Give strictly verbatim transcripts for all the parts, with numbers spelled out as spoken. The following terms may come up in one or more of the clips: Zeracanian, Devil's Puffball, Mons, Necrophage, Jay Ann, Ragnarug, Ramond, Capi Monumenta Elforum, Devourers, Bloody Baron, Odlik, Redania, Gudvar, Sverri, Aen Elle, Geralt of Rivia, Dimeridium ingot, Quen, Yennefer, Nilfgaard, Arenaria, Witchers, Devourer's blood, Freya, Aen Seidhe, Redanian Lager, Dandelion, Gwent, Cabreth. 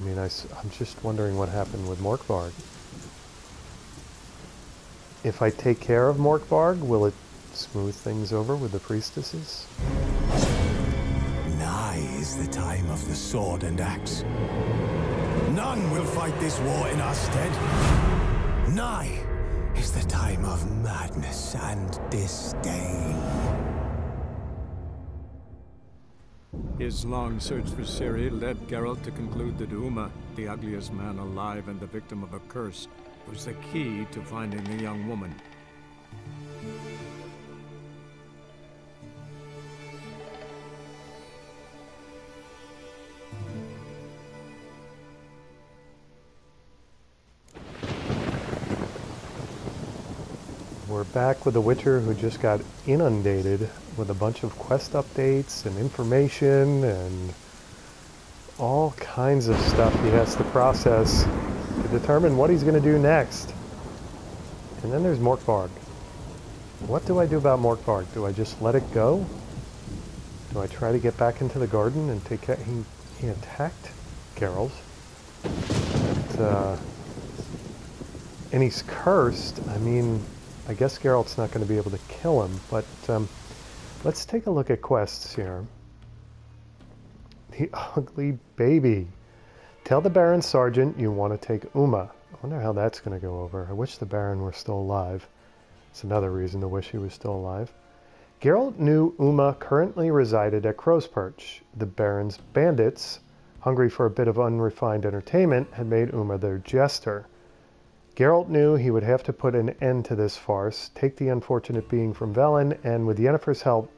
I mean, I, I'm just wondering what happened with Morkvarg. If I take care of Morkvarg, will it smooth things over with the priestesses? Nigh is the time of the sword and axe. None will fight this war in our stead. Nigh is the time of madness and disdain. His long search for Ciri led Geralt to conclude that Uma, the ugliest man alive and the victim of a curse, was the key to finding the young woman. We're back with the Witcher, who just got inundated with a bunch of quest updates and information and all kinds of stuff he has to process to determine what he's going to do next. And then there's Morkvarg. What do I do about Morkvarg? Do I just let it go? Do I try to get back into the garden and take care? He, he attacked Geralt. But, uh, and he's cursed. I mean, I guess Geralt's not going to be able to kill him, but um, let's take a look at quests here. The Ugly Baby. Tell the Baron Sergeant you want to take Uma. I wonder how that's going to go over. I wish the Baron were still alive. It's another reason to wish he was still alive. Geralt knew Uma currently resided at Crow's Perch. The Baron's bandits, hungry for a bit of unrefined entertainment, had made Uma their jester. Geralt knew he would have to put an end to this farce, take the unfortunate being from Velen, and with Yennefer's help,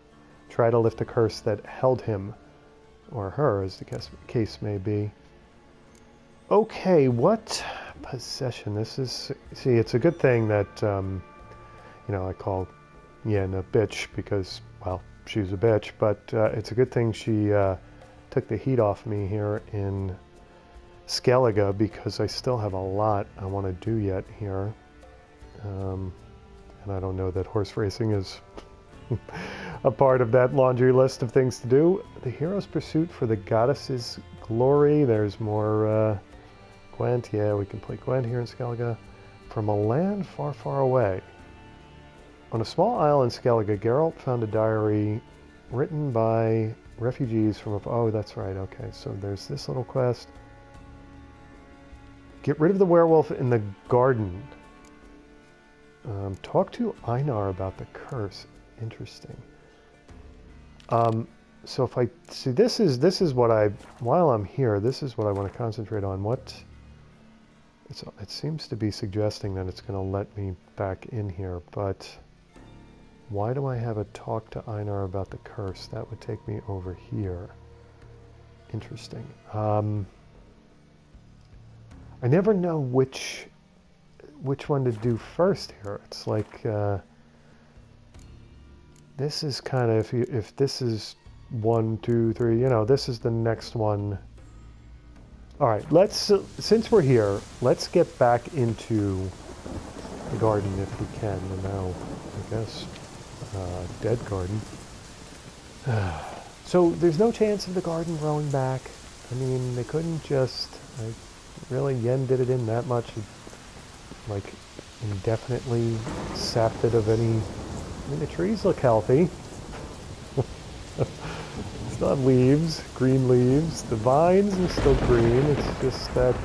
try to lift the curse that held him. Or her, as the case, case may be. Okay, what possession? This is... See, it's a good thing that, um, you know, I call Yen a bitch because, well, she's a bitch, but uh, it's a good thing she uh, took the heat off me here in Skellige, because I still have a lot I want to do yet here. Um, and I don't know that horse racing is a part of that laundry list of things to do. The hero's pursuit for the goddess's glory. There's more uh, Gwent. Yeah, we can play Gwent here in Skellige. From a land far, far away. On a small isle in Skellige, Geralt found a diary written by refugees from... A, oh, that's right. Okay, so there's this little quest. Get rid of the werewolf in the garden. Um, talk to Einar about the curse. Interesting. Um, so if I see this is this is what I while I'm here, this is what I want to concentrate on. What it's, it seems to be suggesting that it's going to let me back in here, but why do I have a talk to Einar about the curse? That would take me over here. Interesting. Um, I never know which which one to do first here. It's like uh, this is kind of if you, if this is one, two, three, you know, this is the next one. All right, let's uh, since we're here, let's get back into the garden if we can. And now, I guess, uh, dead garden. So there's no chance of the garden growing back. I mean, they couldn't just. I, Really, Yen did it in that much, like, indefinitely sapped it of any... I mean, the trees look healthy. It's not leaves, green leaves. The vines are still green, it's just that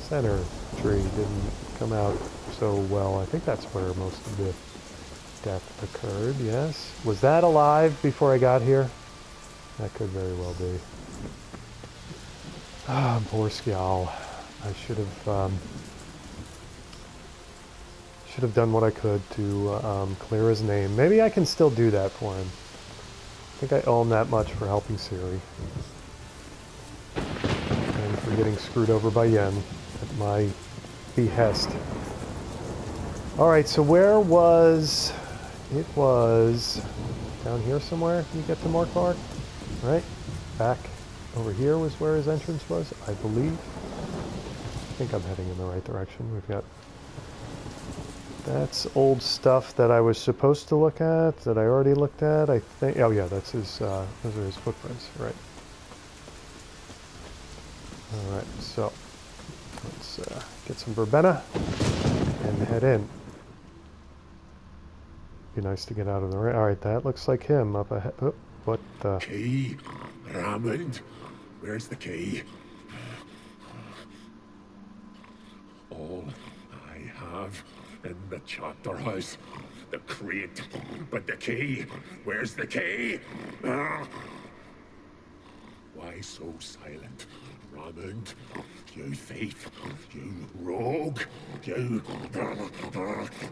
center tree didn't come out so well. I think that's where most of the death occurred, yes? Was that alive before I got here? That could very well be. Ah, Borskial. I should have um, should have done what I could to um, clear his name. Maybe I can still do that for him. I think I owe him that much for helping Ciri. And for getting screwed over by Yen at my behest. Alright, so where was... It was... Down here somewhere? Can you get to Morkvarg? Right? Back. Over here was where his entrance was, I believe. I think I'm heading in the right direction. We've got... That's old stuff that I was supposed to look at, that I already looked at, I think. Oh yeah, that's his, uh, those are his footprints, right. Alright, so let's uh, get some verbena and head in. Be nice to get out of the rain. Alright, that looks like him up ahead. Oh, what the? Key? Ramond? Where's the key? All I have in the chapter house. The crate. But the key? Where's the key? Uh, why so silent? Ramond, you thief, you rogue, you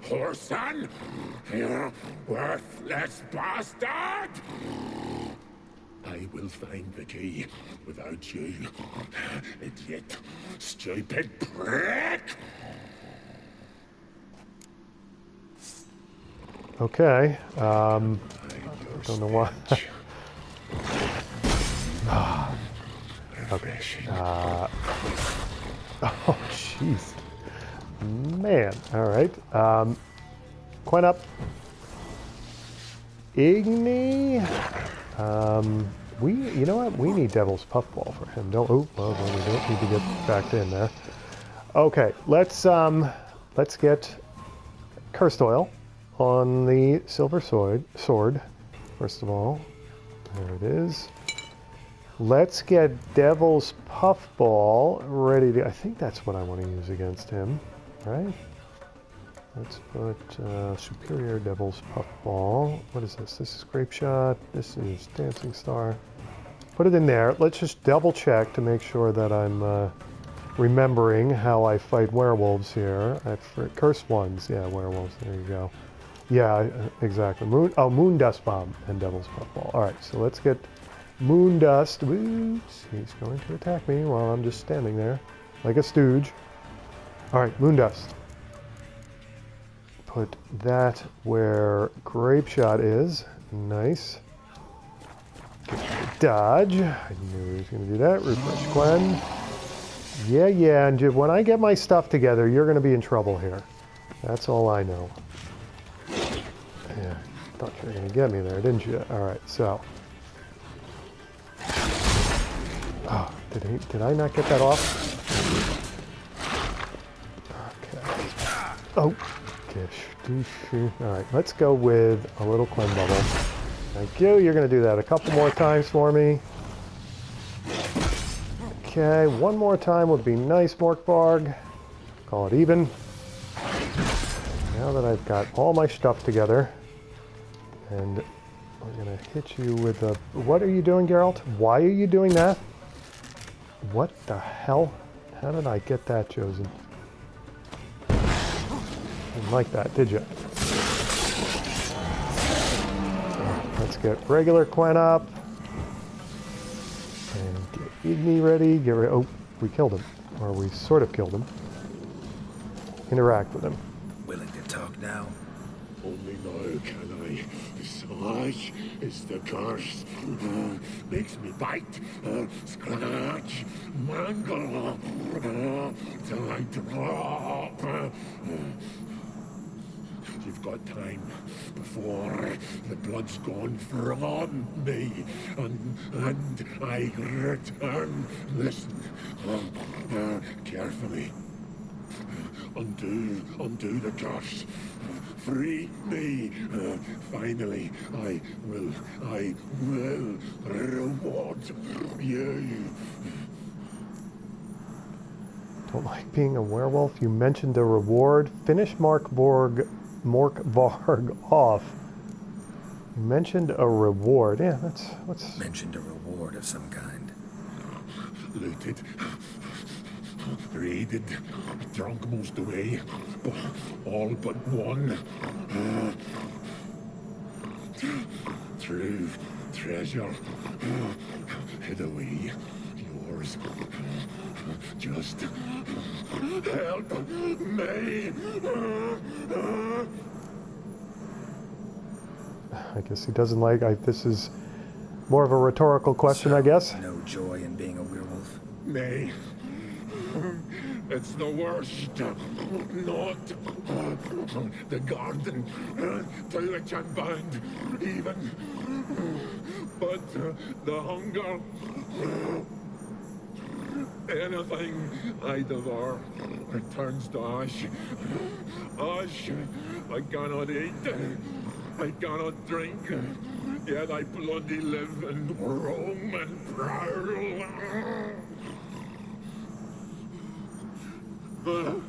whoreson, you worthless bastard! I will find the key without you, idiot, stupid prick! Okay, um, I don't know why. Okay. Uh, oh, jeez. Man. All right. Um, Quen up. Igni. Um, we, you know what? We need Devil's Puffball for him. Don't, oh, well, we don't need to get back in there. Okay. Let's, um, let's get Cursed Oil on the Silver Sword, sword first of all. There it is. Let's get Devil's Puffball ready to... I think that's what I want to use against him, right? Let's put uh, Superior Devil's Puffball. What is this? This is Grapeshot. This is Dancing Star. Put it in there. Let's just double check to make sure that I'm uh, remembering how I fight werewolves here. I Cursed ones. Yeah, werewolves. There you go. Yeah, exactly. Moon, oh, Moondust Bomb and Devil's Puffball. All right, so let's get... Moondust, oops, he's going to attack me while I'm just standing there like a stooge. Alright, Moondust. Put that where Grapeshot is. Nice. Dodge. I knew he was going to do that. Refresh Quen. Yeah, yeah, and when I get my stuff together, you're going to be in trouble here. That's all I know. Yeah, thought you were going to get me there, didn't you? Alright, so... Oh, did, he, did I not get that off? Okay. Oh, gosh. All right, let's go with a little Quen bubble. Thank you. You're going to do that a couple more times for me. Okay, one more time would be nice, Morkvarg. Call it even. Now that I've got all my stuff together, and we're going to hit you with a... What are you doing, Geralt? Why are you doing that? What the hell? How did I get that chosen? Didn't like that, did you? Let's get regular Quen up. And get Igni ready. Get re oh, we killed him. Or we sort of killed him. Interact with him. Willing to talk now? Only now can I. Slash is the curse. Uh, makes me bite, uh, scratch, mangle, uh, till I drop. Uh, you've got time before the blood's gone from me, and, and I return. Listen uh, uh, carefully. Undo, undo the curse. Free me! Uh, finally, I will, I will reward you. Don't like being a werewolf. You mentioned a reward. Finish Morkvarg, Morkvarg off. You mentioned a reward. Yeah, that's what's mentioned a reward of some kind. Looted. Raided, drunk most away, all but one. Uh, true treasure, hid away, yours. Just help me. I guess he doesn't like. I, this is more of a rhetorical question, so, I guess. No joy in being a werewolf. May. It's the worst. Not the garden to which I'm bound, even. But the hunger. anything, I devour. It turns to ash. Ash, I cannot eat. I cannot drink. Yet I bloody live and roam and prowl. The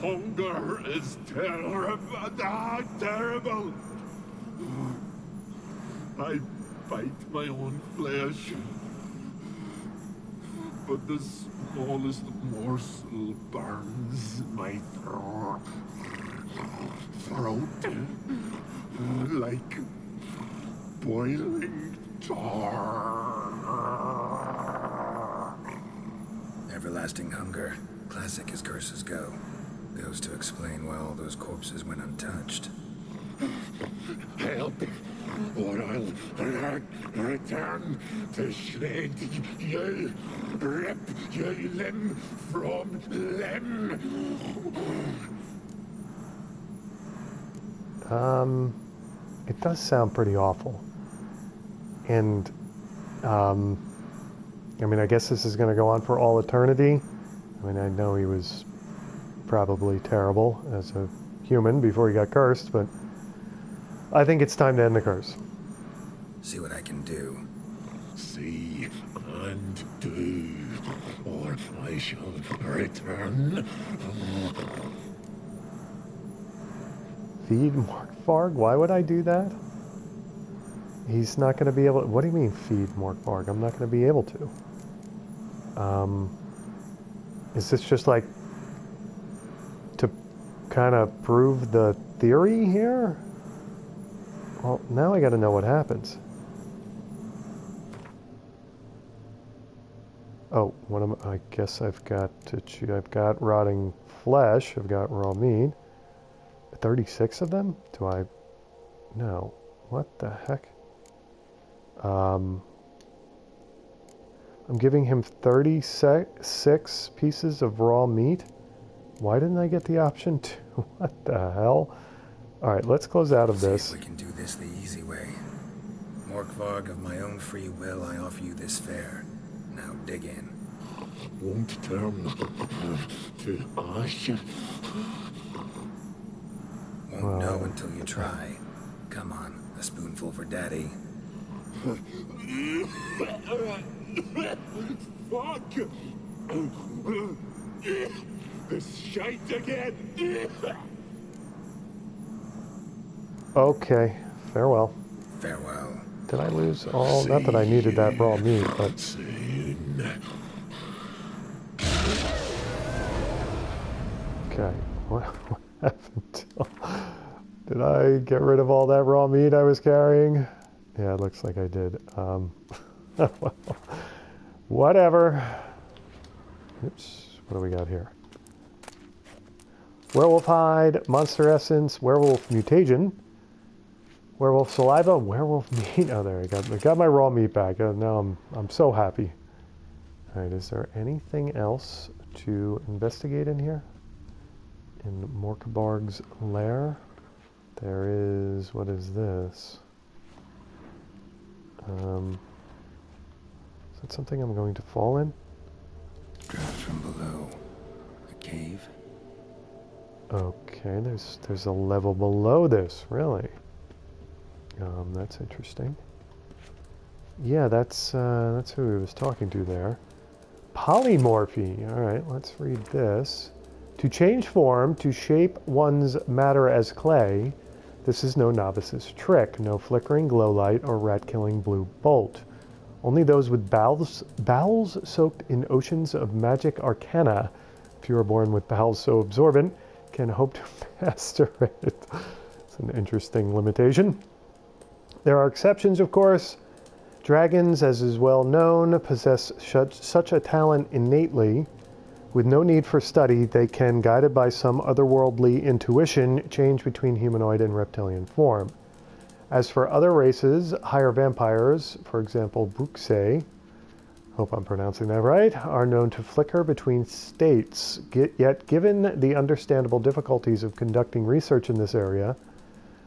hunger is terrible. Ah, terrible. I bite my own flesh. But the smallest morsel burns my throat, throat like boiling tar. Everlasting hunger. Classic as curses go. Goes to explain why all those corpses went untouched. Help, or I'll re return to shred you, rip you limb from limb. Um, it does sound pretty awful. And, um, I mean, I guess this is going to go on for all eternity. I mean, I know he was probably terrible as a human before he got cursed, but I think it's time to end the curse. See what I can do. See and do, or I shall return. Feed Morkvarg? Why would I do that? He's not going to be able to... What do you mean, feed Morkvarg? I'm not going to be able to. Um, is this just like to kind of prove the theory here? Well, now I gotta know what happens. Oh, what am I? I guess I've got to chew. I've got rotting flesh. I've got raw meat. thirty-six of them? Do I? No. What the heck? Um. I'm giving him thirty-six pieces of raw meat. Why didn't I get the option to? What the hell? All right, let's close out of this. See if we can do this the easy way. Morkvarg, of my own free will, I offer you this fare. Now dig in. Won't turn to ash. Won't well, know until you try. Come on, a spoonful for Daddy. Fuck! This shite again! Okay, farewell. Farewell. Did I lose all? Not that I needed that raw meat, but... Okay, what, what happened to... Did I get rid of all that raw meat I was carrying? Yeah, it looks like I did. Um, well, whatever. Oops, what do we got here? Werewolf hide, monster essence, werewolf mutagen. Werewolf saliva, werewolf meat. Oh, there I got. I got my raw meat back. Oh, now I'm I'm so happy. All right, is there anything else to investigate in here? In Morkvarg's lair, there is. What is this? Um, is that something I'm going to fall in? Draft from below, a cave. Okay, there's there's a level below this, really. Um, that's interesting. Yeah, that's uh, that's who he was talking to there. Polymorphy. All right, let's read this. To change form, to shape one's matter as clay. This is no novice's trick. No flickering glow light or rat-killing blue bolt. Only those with bowels bowels soaked in oceans of magic arcana. If you are born with bowels so absorbent, can hope to master it. It's an interesting limitation. There are exceptions, of course. Dragons, as is well known, possess such a talent innately. With no need for study, they can, guided by some otherworldly intuition, change between humanoid and reptilian form. As for other races, higher vampires, for example, Bruxey, hope I'm pronouncing that right, are known to flicker between states. Get, yet, given the understandable difficulties of conducting research in this area,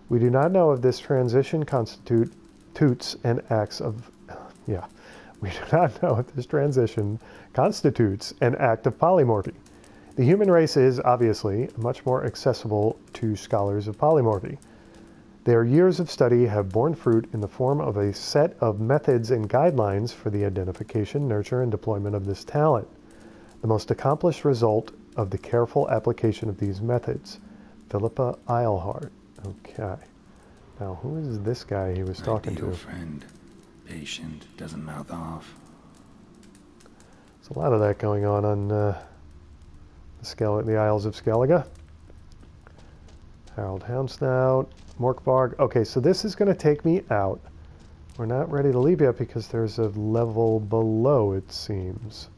we do not know if this transition constitutes and acts of, yeah, We do not know if this transition constitutes an act of polymorphy. The human race is, obviously, much more accessible to scholars of polymorphy. Their years of study have borne fruit in the form of a set of methods and guidelines for the identification, nurture, and deployment of this talent. The most accomplished result of the careful application of these methods. Philippa Eilhart. Okay. Now, who is this guy he was talking to? Friend. Patient. Doesn't mouth off. There's a lot of that going on on uh, the, Skellige, the Isles of Skellige. Harold Houndsnout. Morkvarg. Okay, so this is going to take me out. We're not ready to leave yet because there's a level below, it seems.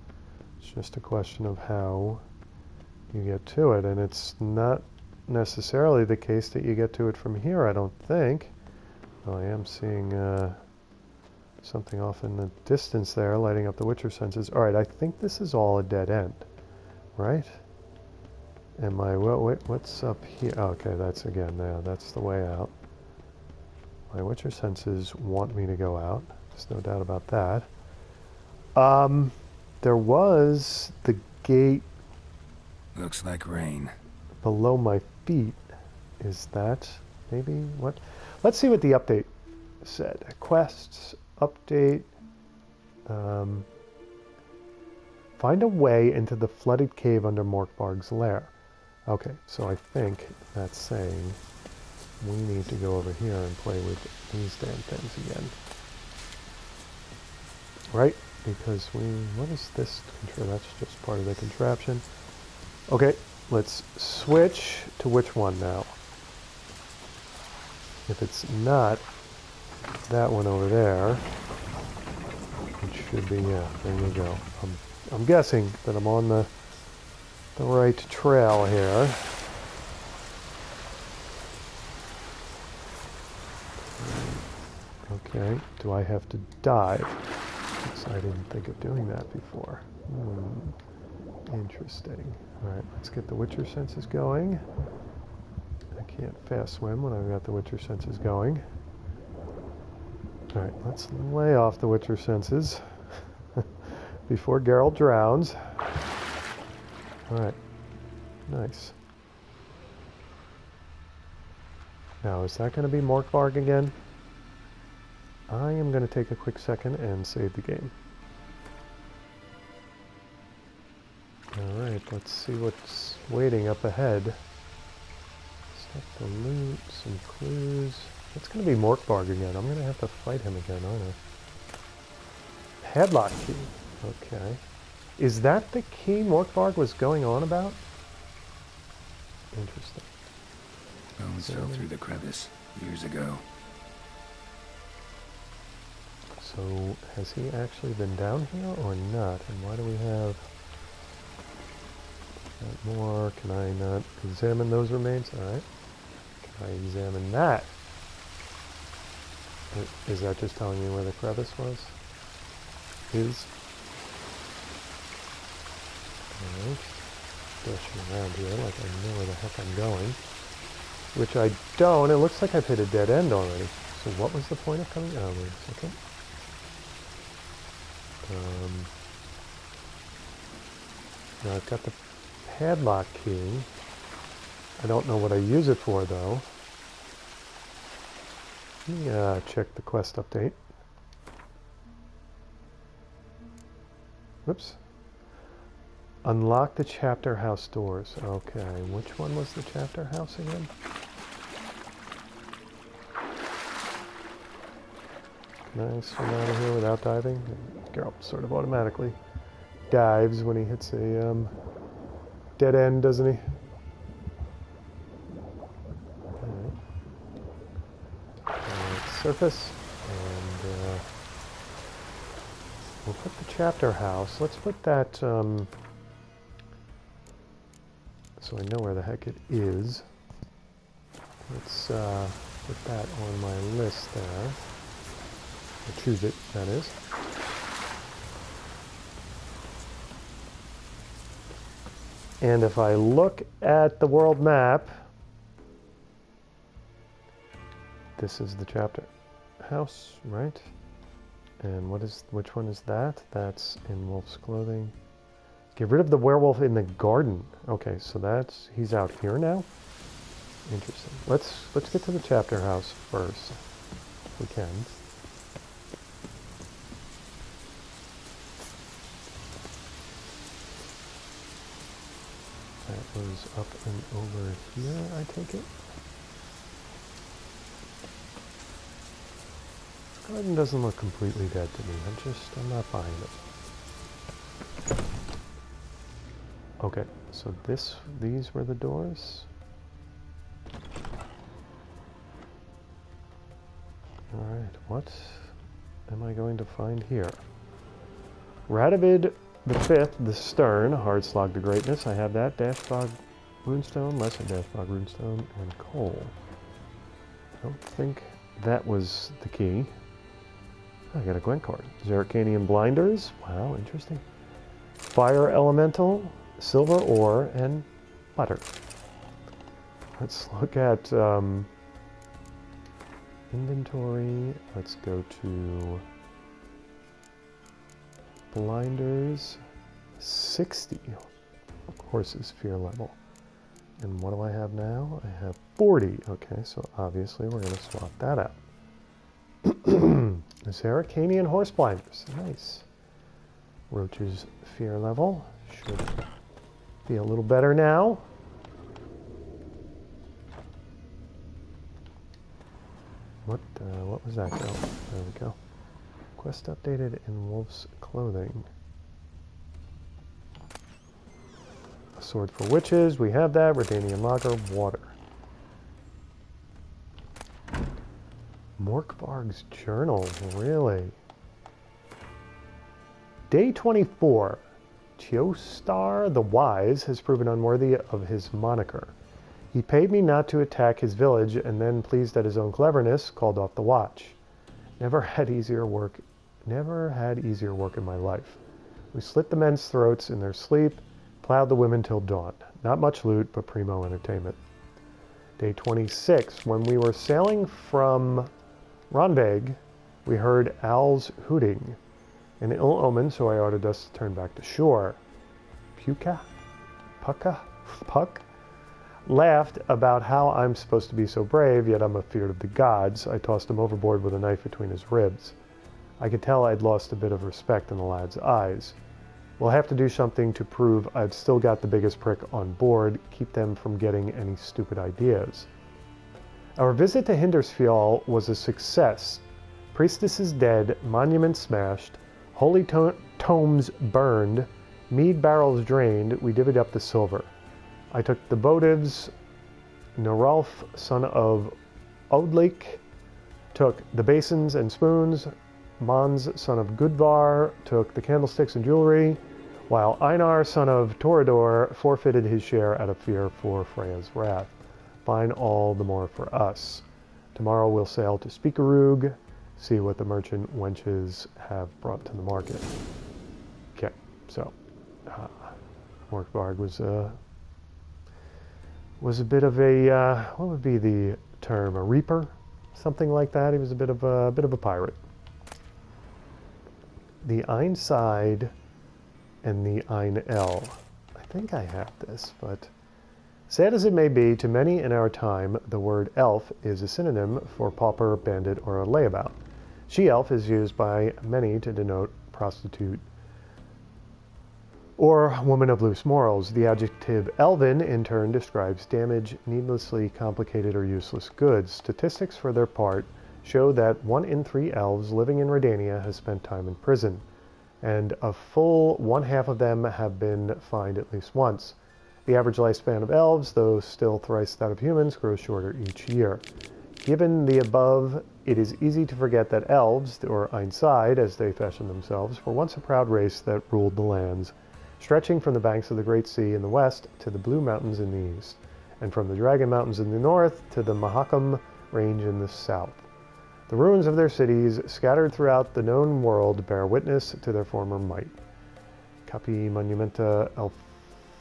It's just a question of how you get to it, and it's not necessarily the case that you get to it from here, I don't think. Well, I am seeing uh, something off in the distance there, lighting up the Witcher senses. Alright, I think this is all a dead end, right? Am I, well, wait, what's up here? Oh, okay, that's again, yeah, that's the way out. My Witcher senses want me to go out, there's no doubt about that. Um, there was the gate. Looks like rain. Below my feet. Is that maybe what? Let's see what the update said. Quests, update. Um, find a way into the flooded cave under Morkvarg's lair. Okay, so I think that's saying we need to go over here and play with these damn things again. Right? Because we... What is this? That's just part of the contraption. Okay, let's switch to which one now? If it's not that one over there, it should be, yeah, there you go. I'm, I'm guessing that I'm on the, the right trail here. Okay, do I have to dive? Because I didn't think of doing that before. Hmm. Interesting. Alright, let's get the Witcher senses going. I can't fast swim when I've got the Witcher senses going. Alright, let's lay off the Witcher senses before Geralt drowns. Alright, nice. Now, is that going to be Morkvarg again? I am going to take a quick second and save the game. Alright, let's see what's waiting up ahead. Stuff to loot, some clues. It's going to be Morkvarg again. I'm going to have to fight him again, aren't I? Padlock key. Okay. Is that the key Morkvarg was going on about? Interesting. Bones fell through the crevice years ago. So, has he actually been down here or not? And why do we have... more? Can I not examine those remains? Alright. Can I examine that? Is that just telling me where the crevice was? Is? Alright. Dashing around here like I know where the heck I'm going. Which I don't. It looks like I've hit a dead end already. So what was the point of coming? Oh, wait a second. Um, now I've got the padlock key. I don't know what I use it for though. Yeah, check the quest update. Whoops. Unlock the chapter house doors. Okay, which one was the chapter house again? Can I swim out of here without diving? Geralt sort of automatically dives when he hits a um, dead end, doesn't he? All right. Surface, and uh, we'll put the chapter house. Let's put that um, so I know where the heck it is. Let's uh, put that on my list there. I'll choose it, that is. And if I look at the world map, this is the chapter house, right? And what is, which one is that? That's in wolf's clothing. Get rid of the werewolf in the garden. Okay, so that's, he's out here now. Interesting. Let's, let's get to the chapter house first, if we can. That was up and over here, I take it. This garden doesn't look completely dead to me. I'm just, I'm not buying it. Okay, so this, these were the doors. Alright, what am I going to find here? Radovid the Fifth, the Stern, Hard Slog to Greatness. I have that. Dashbog Runestone, Lesser Dashbog Runestone, and Coal. I don't think that was the key. Oh, I got a Gwent card. Zeracanian Blinders. Wow, interesting. Fire Elemental, Silver Ore, and Butter. Let's look at um, inventory. Let's go to blinders, sixty horses fear level. And what do I have now? I have forty. Okay, so obviously we're going to swap that out. Zeracanian horse blinders. Nice. Roach's fear level should be a little better now. What, uh, what was that go? There we go. Quest updated in wolf's clothing. A sword for witches. We have that. Redanian lager. Water. Morkvarg's journal. Really? Day twenty-four. Teostar the Wise has proven unworthy of his moniker. He paid me not to attack his village, and then, pleased at his own cleverness, called off the watch. Never had easier work, never had easier work in my life. We slit the men's throats in their sleep, plowed the women till dawn. Not much loot, but primo entertainment. Day twenty-six. When we were sailing from Ranveg, we heard owls hooting. An ill omen, so I ordered us to turn back to shore. Puka? Pucka? Puck? Laughed about how I'm supposed to be so brave, yet I'm afeard of the gods. I tossed him overboard with a knife between his ribs. I could tell I'd lost a bit of respect in the lad's eyes. We'll have to do something to prove I've still got the biggest prick on board, keep them from getting any stupid ideas. Our visit to Hindarsfjall was a success. Priestess is dead, monument smashed, holy to tomes burned, mead barrels drained, we divvied up the silver. I took the votives. Noralf, son of Odlik, took the basins and spoons. Mons, son of Gudvar, took the candlesticks and jewelry, while Einar, son of Torador, forfeited his share out of fear for Freya's wrath. Fine, all the more for us. Tomorrow we'll sail to Spikerug, see what the merchant wenches have brought to the market. Okay, so uh, Morkvarg was a... Uh, was a bit of a, uh, what would be the term, a reaper? Something like that. He was a bit of a, a bit of a pirate. The Aen Seidhe and the Aen Elle. I think I have this, but... Sad as it may be, to many in our time, the word elf is a synonym for pauper, bandit, or a layabout. She-elf is used by many to denote prostitute, or woman of loose morals. The adjective elven, in turn, describes damage, needlessly complicated or useless goods. Statistics, for their part, show that one in three elves living in Redania has spent time in prison, and a full one-half of them have been fined at least once. The average lifespan of elves, though still thrice that of humans, grows shorter each year. Given the above, it is easy to forget that elves, or Aen Seidhe, as they fashion themselves, were once a proud race that ruled the lands, stretching from the banks of the Great Sea in the west to the Blue Mountains in the east, and from the Dragon Mountains in the north to the Mahakam Range in the south. The ruins of their cities, scattered throughout the known world, bear witness to their former might. Capi Monumenta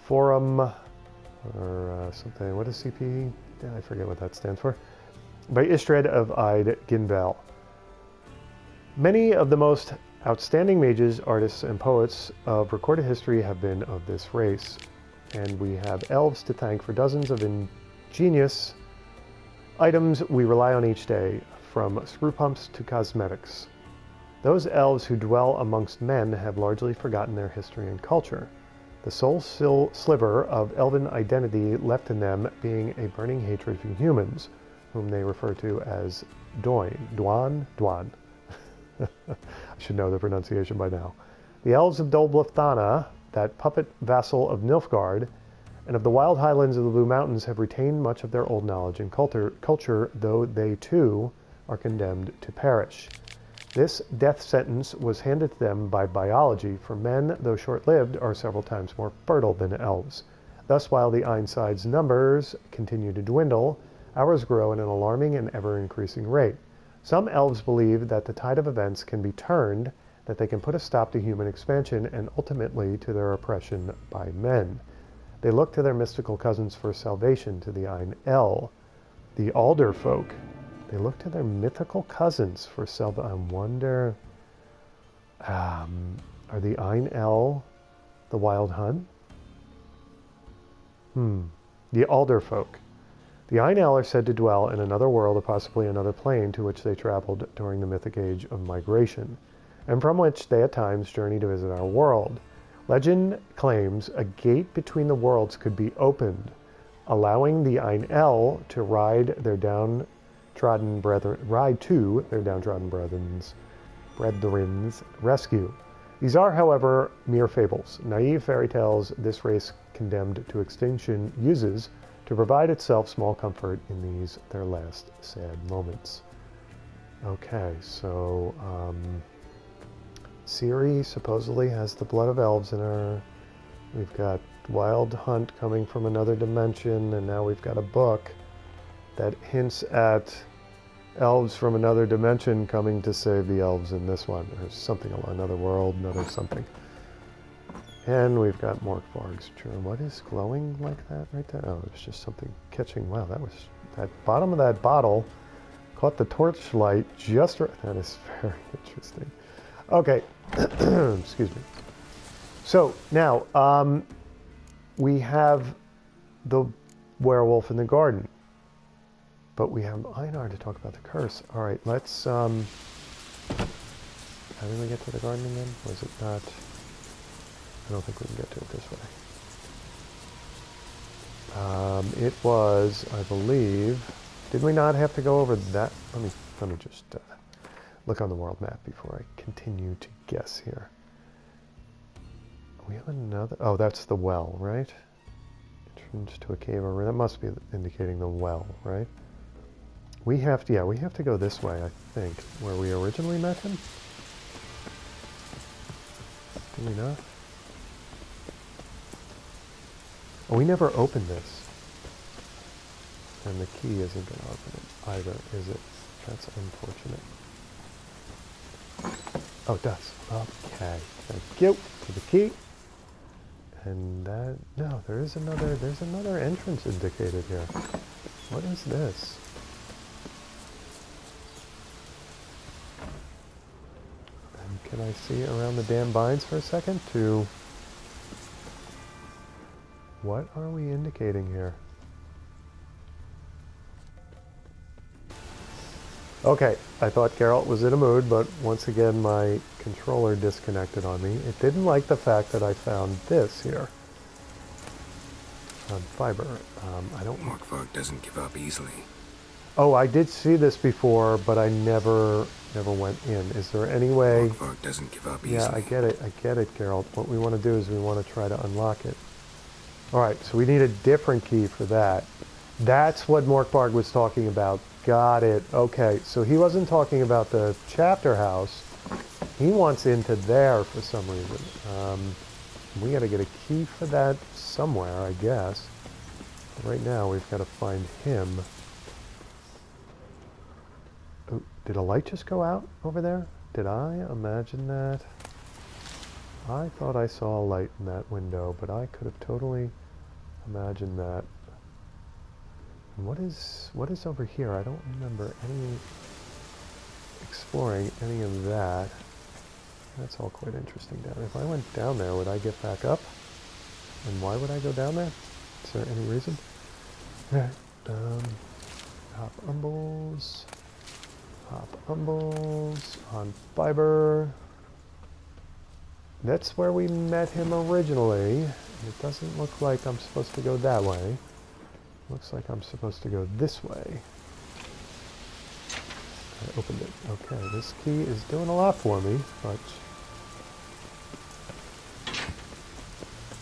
Elforum, or uh, something, what is C P? Yeah, I forget what that stands for. By Istred of Eid Ginvel. Many of the most outstanding mages, artists, and poets of recorded history have been of this race, and we have elves to thank for dozens of ingenious items we rely on each day, from screw pumps to cosmetics. Those elves who dwell amongst men have largely forgotten their history and culture, the sole sliver of elven identity left in them being a burning hatred for humans, whom they refer to as Doin, Dwan, Dwan. I should know the pronunciation by now. The elves of Dolblathana, that puppet vassal of Nilfgaard, and of the wild highlands of the Blue Mountains have retained much of their old knowledge and culture, though they too are condemned to perish. This death sentence was handed to them by biology, for men, though short-lived, are several times more fertile than elves. Thus, while the Aen Seidhe's numbers continue to dwindle, ours grow at an alarming and ever-increasing rate. Some elves believe that the tide of events can be turned, that they can put a stop to human expansion and ultimately to their oppression by men. They look to their mystical cousins for salvation, to the Aen Elle, the Alder folk. They look to their mythical cousins for salvation. I wonder, um, are the Aen Elle the Wild Hun? Hmm, the Alder folk. The Aen Elle are said to dwell in another world, or possibly another plane, to which they traveled during the mythic age of migration, and from which they at times journey to visit our world. Legend claims a gate between the worlds could be opened, allowing the Aen Elle to ride their downtrodden brethren, ride to their downtrodden brethren's, brethren's rescue. These are, however, mere fables, naive fairy tales this race condemned to extinction uses to provide itself small comfort in these, their last sad moments. Okay, so, um, Ciri supposedly has the blood of elves in her. We've got Wild Hunt coming from another dimension, and now we've got a book that hints at elves from another dimension coming to save the elves in this one, or something, another world, another something. And we've got Morkvarg's Churn. What is glowing like that right there? Oh, it's just something catching. Wow, that was, that bottom of that bottle caught the torchlight just right. That is very interesting. Okay, excuse me. So now um, we have the werewolf in the garden, but we have Einar to talk about the curse. All right, let's, um, how did we get to the garden again? Was it not? I don't think we can get to it this way. Um, it was, I believe, did we not have to go over that? Let me, let me just uh, look on the world map before I continue to guess here. We have another, oh, that's the well, right? Entrance to a cave over, that must be indicating the well, right? We have to, yeah, we have to go this way, I think, where we originally met him. Did we not? Oh, we never opened this. And the key isn't going to open it either, is it? That's unfortunate. Oh, it does. Okay. Thank you for the key. And that... No, there is another... There's another entrance indicated here. What is this? And can I see around the damn vines for a second to... What are we indicating here? Okay, I thought Geralt was in a mood, but once again my controller disconnected on me. It didn't like the fact that I found this here. On fiber. Um, I don't... Morkvarg doesn't give up easily. Oh, I did see this before, but I never, never went in. Is there any way... Morkvarg doesn't give up easily. Yeah, I get it, I get it, Geralt. What we want to do is we want to try to unlock it. Alright, so we need a different key for that. That's what Morkvarg was talking about. Got it. Okay, so he wasn't talking about the chapter house. He wants into there for some reason. Um, we gotta get a key for that somewhere, I guess. But right now, we've gotta find him. Oh, did a light just go out over there? Did I imagine that? I thought I saw a light in that window, but I could have totally imagined that. And what is, what is over here? I don't remember any exploring any of that. That's all quite interesting down there. If I went down there, would I get back up? And why would I go down there? Is there any reason? Alright, um, hop umbles, hop umbles, on fiber. That's where we met him originally. It doesn't look like I'm supposed to go that way. Looks like I'm supposed to go this way. I opened it. Okay, this key is doing a lot for me, but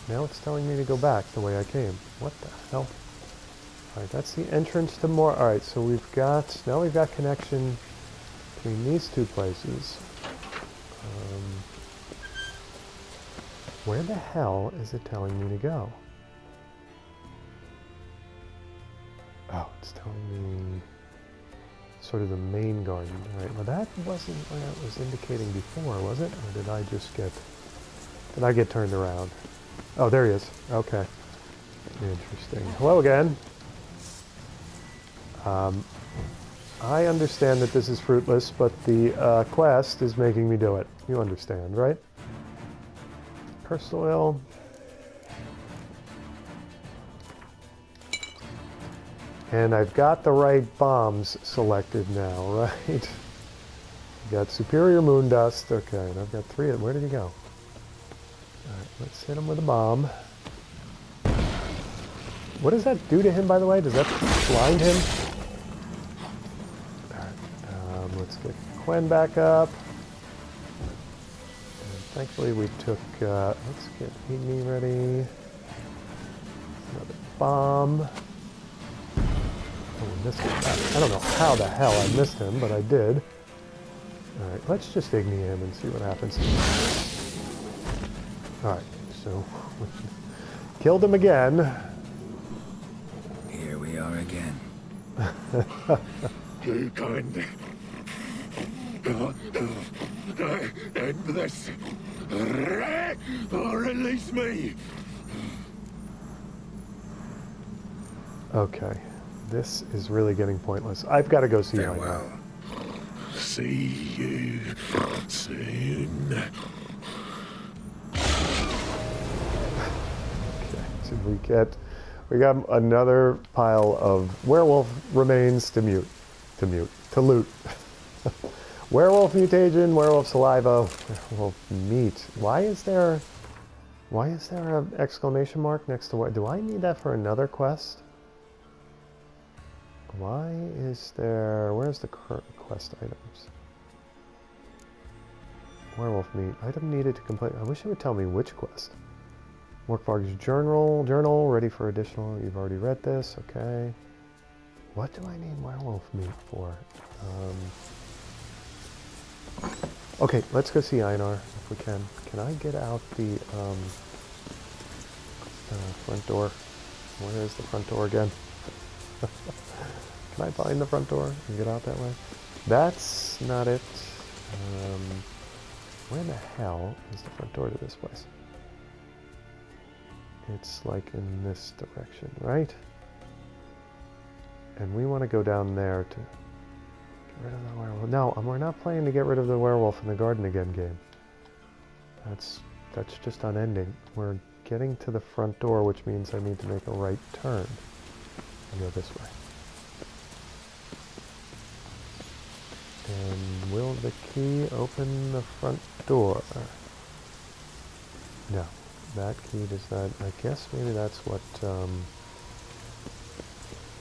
now it's telling me to go back the way I came. What the hell? Alright, that's the entrance to more. Alright, so we've got, now we've got connection between these two places. Um, where the hell is it telling me to go? Oh, it's telling me sort of the main garden. Alright, well that wasn't what I was indicating before, was it? Or did I just get, did I get turned around? Oh, there he is. Okay. Interesting. Hello again. Um, I understand that this is fruitless, but the uh, quest is making me do it. You understand, right? Cursed oil. And I've got the right bombs selected now, right? Got superior moondust. Okay, and I've got three of them. Where did he go? Alright, let's hit him with a bomb. What does that do to him, by the way? Does that blind him? Alright, um, let's get Quen back up. And thankfully we took, uh, let's get Igni ready. Another bomb. Oh, missed him. I don't know how the hell I missed him, but I did. Alright, let's just Igni him and see what happens. Alright, so killed him again. Here we are again. Be kind. God, end this. Or release me. Okay, this is really getting pointless. I've got to go see you. Farewell. See you soon. We get, we got another pile of werewolf remains to mute, to mute, to loot. Werewolf mutagen, werewolf saliva, werewolf meat. Why is there, why is there an exclamation mark next to what? Do I need that for another quest? Why is there, where's the quest items? Werewolf meat, item needed to complete. I wish it would tell me which quest. Morkvarg's journal, journal, ready for additional, you've already read this, okay. What do I need werewolf meat for? Um, okay, let's go see Einar, if we can. Can I get out the um, uh, front door? Where is the front door again? Can I find the front door and get out that way? That's not it. Um, where the hell is the front door to this place? It's like in this direction, right? And we want to go down there to get rid of the werewolf. No, we're not playing to get rid of the werewolf in the garden again game. That's, that's just unending. We're getting to the front door, which means I need to make a right turn and go this way. And will the key open the front door? No. That key does not, I guess maybe that's what um,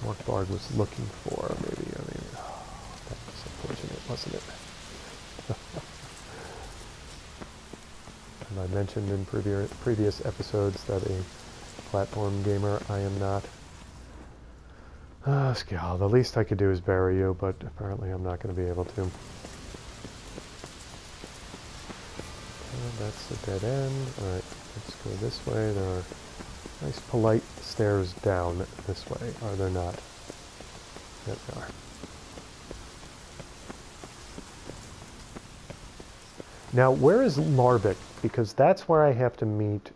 Morkvarg was looking for, maybe, I mean, oh, that was unfortunate, wasn't it? And I mentioned in previous previous episodes that a platform gamer I am not. Ah, uh, the least I could do is bury you, but apparently I'm not going to be able to. That's a dead end. Alright, let's go this way. There are nice polite stairs down this way. Are there not? There they are. Now, where is Larvik? Because that's where I have to meet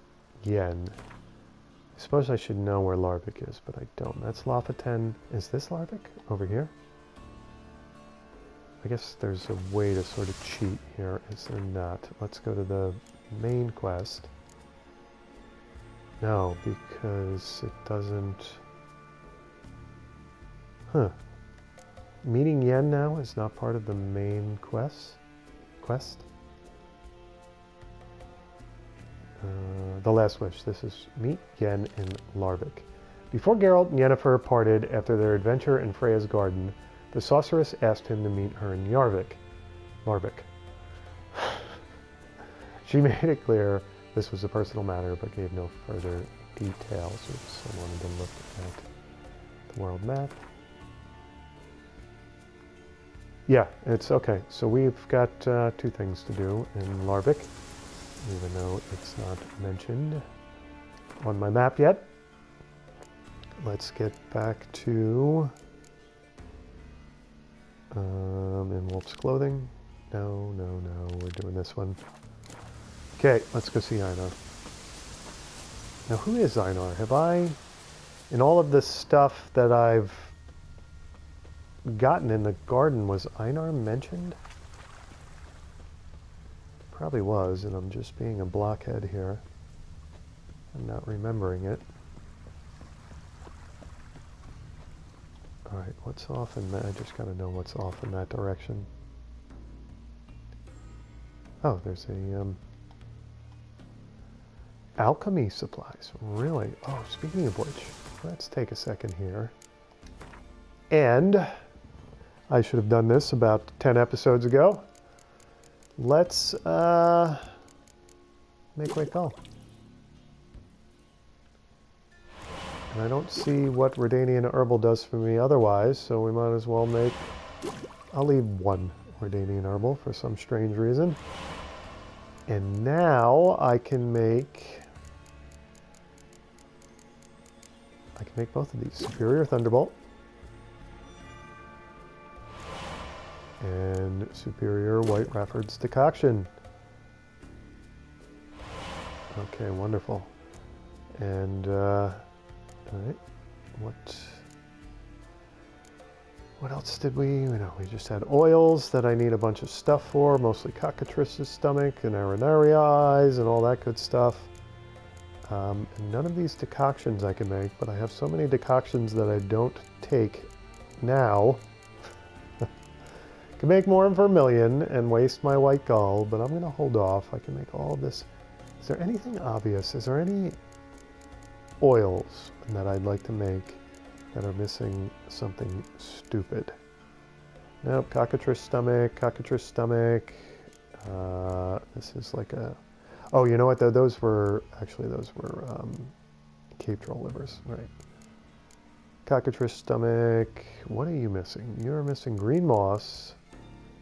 Yen. I suppose I should know where Larvik is, but I don't. That's Lofoten. Is this Larvik? Over here? I guess there's a way to sort of cheat here, is there not? Let's go to the main quest. No, because it doesn't... Huh. Meeting Yen now is not part of the main quest? Quest? Uh, the Last Wish. This is meet Yen in Larvik. Before Geralt and Yennefer parted after their adventure in Freya's garden, the sorceress asked him to meet her in Yarvik. Larvik. She made it clear this was a personal matter, but gave no further details. Oops, I wanted to look at the world map. Yeah, it's okay. So we've got uh, two things to do in Larvik, even though it's not mentioned on my map yet. Let's get back to... Um, in wolf's clothing. No, no, no, we're doing this one. Okay, let's go see Einar. Now, who is Einar? Have I, in all of this stuff that I've gotten in the garden, was Einar mentioned? Probably was, and I'm just being a blockhead here. I'm not remembering it. Alright, what's off in that? I just gotta know what's off in that direction. Oh, there's a, um... alchemy supplies. Really? Oh, speaking of which, let's take a second here. And I should have done this about ten episodes ago. Let's, uh... make my call. And I don't see what Redanian Herbal does for me otherwise, so we might as well make... I'll leave one Redanian Herbal for some strange reason. And now I can make... I can make both of these. Superior Thunderbolt. And Superior White Rafford's Decoction. Okay, wonderful. And, uh... Alright, what, what else did we, you know, we just had oils that I need a bunch of stuff for, mostly Cockatrice's Stomach and Arenari Eyes and all that good stuff. Um, none of these decoctions I can make, but I have so many decoctions that I don't take now. Can make more Vermilion and waste my White Gull, but I'm going to hold off. I can make all this. Is there anything obvious? Is there any... oils that I'd like to make that are missing something stupid? Nope, Cockatrice Stomach, Cockatrice Stomach. Uh, this is like a... Oh, you know what, though? Those were... Actually, those were um, Cape Troll Livers, right. Cockatrice Stomach. What are you missing? You're missing Green Moss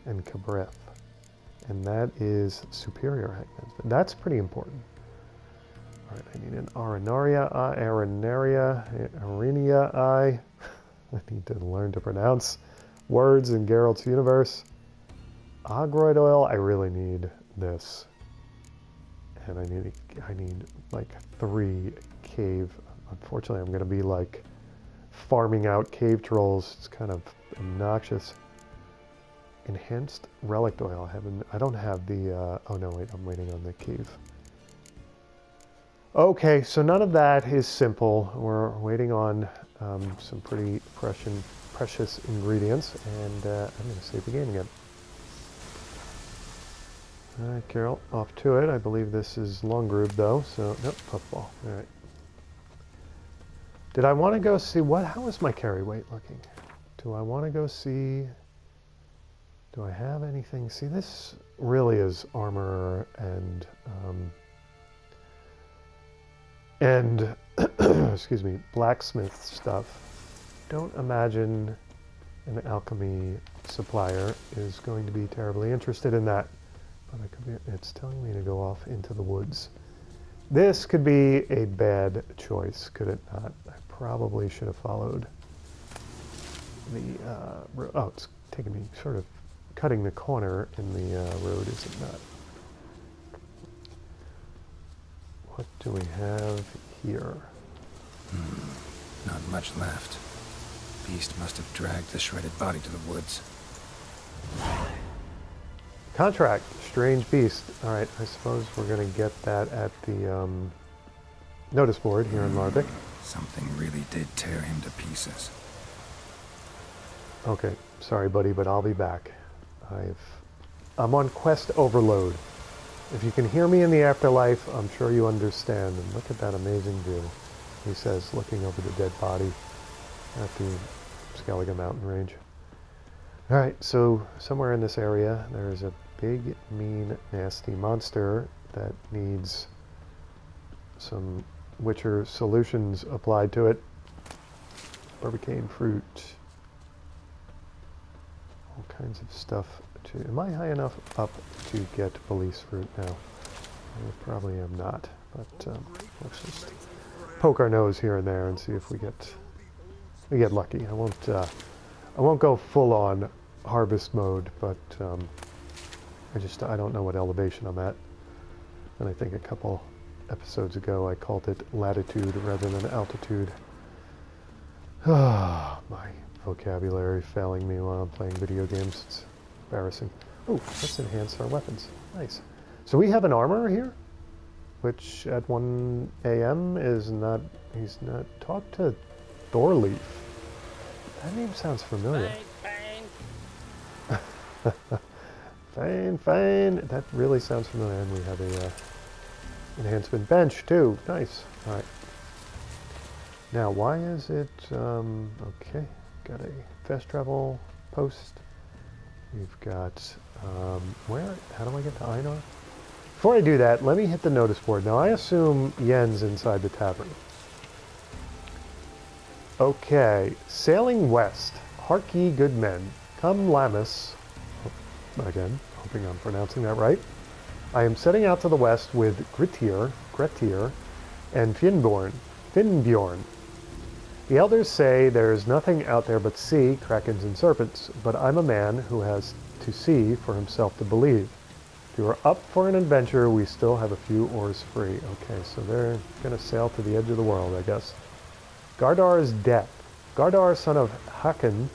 and Cabreth. And that is Superior Hangman's Venom. That's pretty important. Alright, I need an Arenaria Eye, Arenaria, Arenia Eye. I need to learn to pronounce words in Geralt's universe. Agroid Oil, I really need this. And I need, I need like three cave... Unfortunately, I'm going to be like farming out cave trolls. It's kind of obnoxious. Enhanced Relic Oil. I haven't, I don't have the... Uh, oh no, wait, I'm waiting on the cave... Okay, so none of that is simple. We're waiting on um, some pretty precious, precious ingredients, and uh, I'm going to save the game again. All right, Geralt, off to it. I believe this is Long Groove, though, so... Nope, Puffball. All right. Did I want to go see... what? How is my carry weight looking? Do I want to go see... Do I have anything? See, this really is armor and... Um, and, excuse me, blacksmith stuff. Don't imagine an alchemy supplier is going to be terribly interested in that. But it could be, it's telling me to go off into the woods. This could be a bad choice, could it not? I probably should have followed the, uh, road. Oh, it's taking me sort of cutting the corner in the uh, road, is it not? What do we have here? Hmm, not much left. Beast must have dragged the shredded body to the woods. Contract, strange beast. All right, I suppose we're gonna get that at the um, notice board here in Larvik. Something really did tear him to pieces. Okay, sorry buddy, but I'll be back. I've, I'm on quest overload. If you can hear me in the afterlife, I'm sure you understand. And look at that amazing view, he says, looking over the dead body at the Skellige mountain range. All right, so somewhere in this area, there's a big, mean, nasty monster that needs some Witcher solutions applied to it. Barbicane fruit. All kinds of stuff. To, am I high enough up to get police fruit now? I probably am not, but um, let's just poke our nose here and there and see if we get we get lucky. I won't uh, I won't go full on harvest mode, but um, I just I don't know what elevation I'm at, and I think a couple episodes ago I called it latitude rather than altitude. Ah, my vocabulary failing me while I'm playing video games. It's embarrassing. Oh, let's enhance our weapons. Nice. So we have an armorer here, which at one A M is not... He's not... Talk to Thorleaf. That name sounds familiar. Fine, fine. Fine, fine. That really sounds familiar. And we have a uh, enhancement bench, too. Nice. All right. Now, why is it... Um, okay. Got a fast travel post. We've got, um, where, how do I get to Einar? Before I do that, let me hit the notice board. Now, I assume Yen's inside the tavern. Okay, sailing west, hark ye good men, come Lammas, again, hoping I'm pronouncing that right. I am setting out to the west with Grettir, Grettir, and Finnborn, Finnbjorn. The elders say there is nothing out there but sea, krakens, and serpents, but I'm a man who has to see for himself to believe. If you are up for an adventure, we still have a few oars free. Okay, so they're going to sail to the edge of the world, I guess. Gardar's death. Gardar, son of Hakon,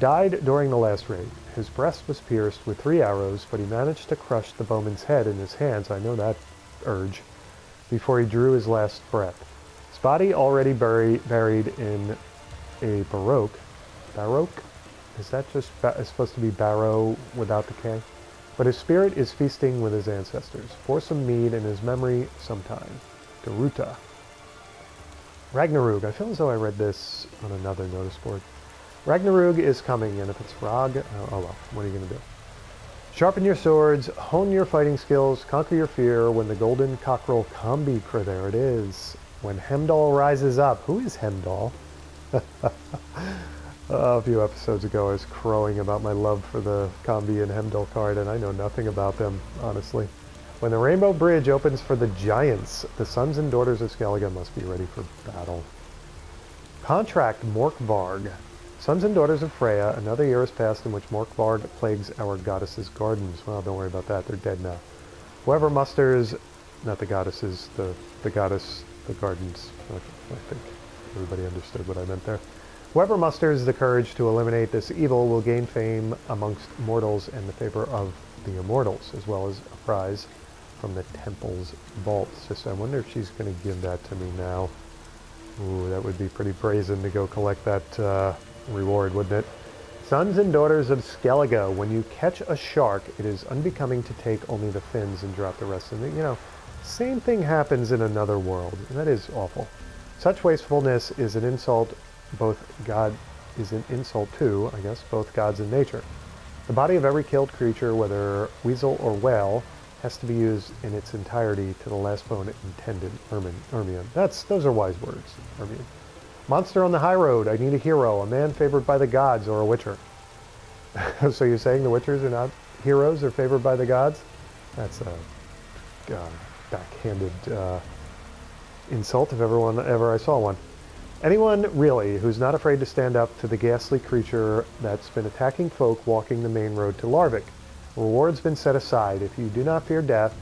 died during the last raid. His breast was pierced with three arrows, but he managed to crush the bowman's head in his hands, I know that urge, before he drew his last breath. Body already bury, buried in a baroque. Baroque? Is that just ba supposed to be barrow without the K? But his spirit is feasting with his ancestors. For some mead in his memory sometime. Garuta. Ragnarug. I feel as though I read this on another notice board. Ragnarug is coming, and if it's Rag, oh, oh well, what are you going to do? Sharpen your swords, hone your fighting skills, conquer your fear when the golden cockerel combi, there it is. When Hemdall rises up. Who is Hemdall? A few episodes ago I was crowing about my love for the Combi and Hemdall card, and I know nothing about them, honestly. When the Rainbow Bridge opens for the giants, the sons and daughters of Skellige must be ready for battle. Contract Morkvarg. Sons and daughters of Freya, another year has passed in which Morkvarg plagues our goddess's gardens. Well, don't worry about that, they're dead now. Whoever musters, not the goddesses, the, the goddess... The gardens. I think everybody understood what I meant there. Whoever musters the courage to eliminate this evil will gain fame amongst mortals and the favor of the immortals, as well as a prize from the temple's vaults. Just I wonder if she's going to give that to me now. Ooh, that would be pretty brazen to go collect that uh, reward, wouldn't it? Sons and daughters of Skellige, when you catch a shark, it is unbecoming to take only the fins and drop the rest of it. You know, same thing happens in another world, and that is awful. Such wastefulness is an insult, both God is an insult to, I guess, both gods and nature. The body of every killed creature, whether weasel or whale, has to be used in its entirety to the last bone intended. Ermin, Ermion. That's, those are wise words, Ermion. Monster on the high road, I need a hero, a man favored by the gods, or a witcher. So you're saying the witchers are not heroes, they're favored by the gods? That's a... God. Backhanded uh, insult if everyone ever I saw one. Anyone really who's not afraid to stand up to the ghastly creature that's been attacking folk walking the main road to Larvik. A reward's been set aside. If you do not fear death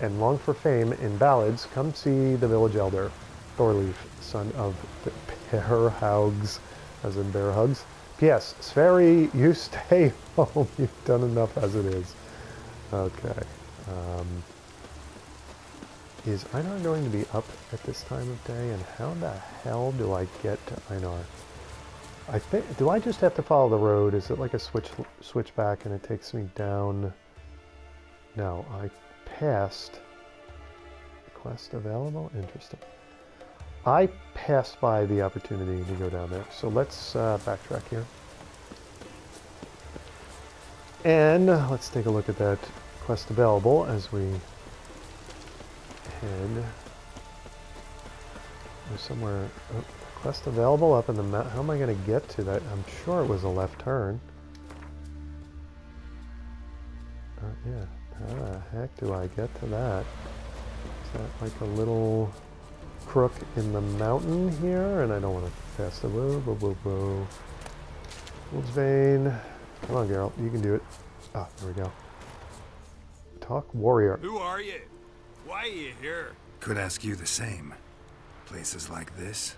and long for fame in ballads, come see the village elder, Thorleaf, son of the Bearhugs, as in Bearhugs, P S. Sverri, you stay home. You've done enough as it is. Okay. Um, is Einar going to be up at this time of day? And how the hell do I get to Einar? I think, do I just have to follow the road? Is it like a switch switchback and it takes me down? No, I passed. Quest available? Interesting. I passed by the opportunity to go down there. So let's uh, backtrack here. And let's take a look at that quest available as we head. There's somewhere... Oh. Quest available up in the map. How am I going to get to that? I'm sure it was a left turn. Uh, yeah. How the heck do I get to that? Is that like a little crook in the mountain here? And I don't want to pass the whoa, whoa, whoa, whoa. Wolves Vein. Come on, Geralt. You can do it. Ah, there we go. Talk warrior. Who are you? Why are you here? Could ask you the same. Places like this.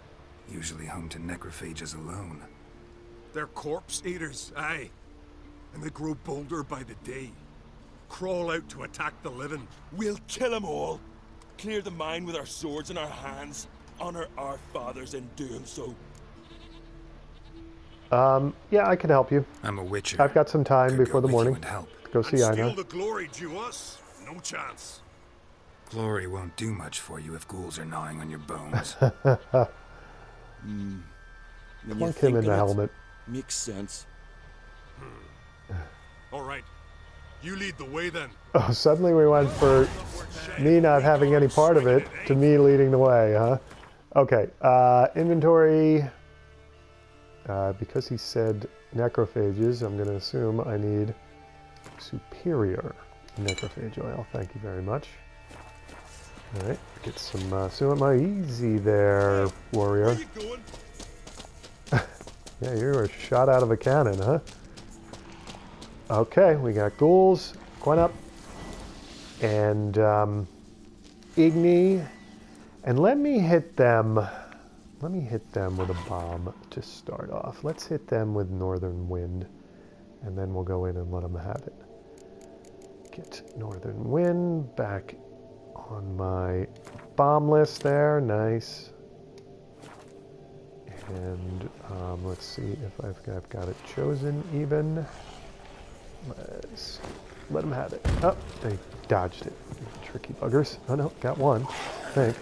Usually home to necrophages alone. They're corpse eaters, aye. And they grow bolder by the day. Crawl out to attack the living. We'll kill them all. Clear the mine with our swords in our hands. Honor our fathers in doing so. Um, yeah, I can help you. I'm a witcher. I've got some time Could before the morning. Help. Go see Einar. Steal the glory due us? No chance. Glory won't do much for you if ghouls are gnawing on your bones. Mm. Plunk him in the helmet. Makes sense. Hmm. All right, you lead the way then. Oh, suddenly we went for me not having any part of it to me leading the way, huh? Okay. Uh, inventory. Uh, because he said necrophages, I'm going to assume I need superior necrophage oil. Thank you very much. All right, get some uh, Suuma easy there, warrior. Where you going? Yeah, you were shot out of a cannon, huh? Okay, we got ghouls, Quen up, and um, Igni, and let me hit them. Let me hit them with a bomb to start off. Let's hit them with Northern Wind, and then we'll go in and let them have it. Get Northern Wind back on my bomb list there, nice. And um, let's see if I've got, I've got it chosen even. Let's let them have it. Oh, they dodged it. Tricky buggers. Oh no, got one, I think.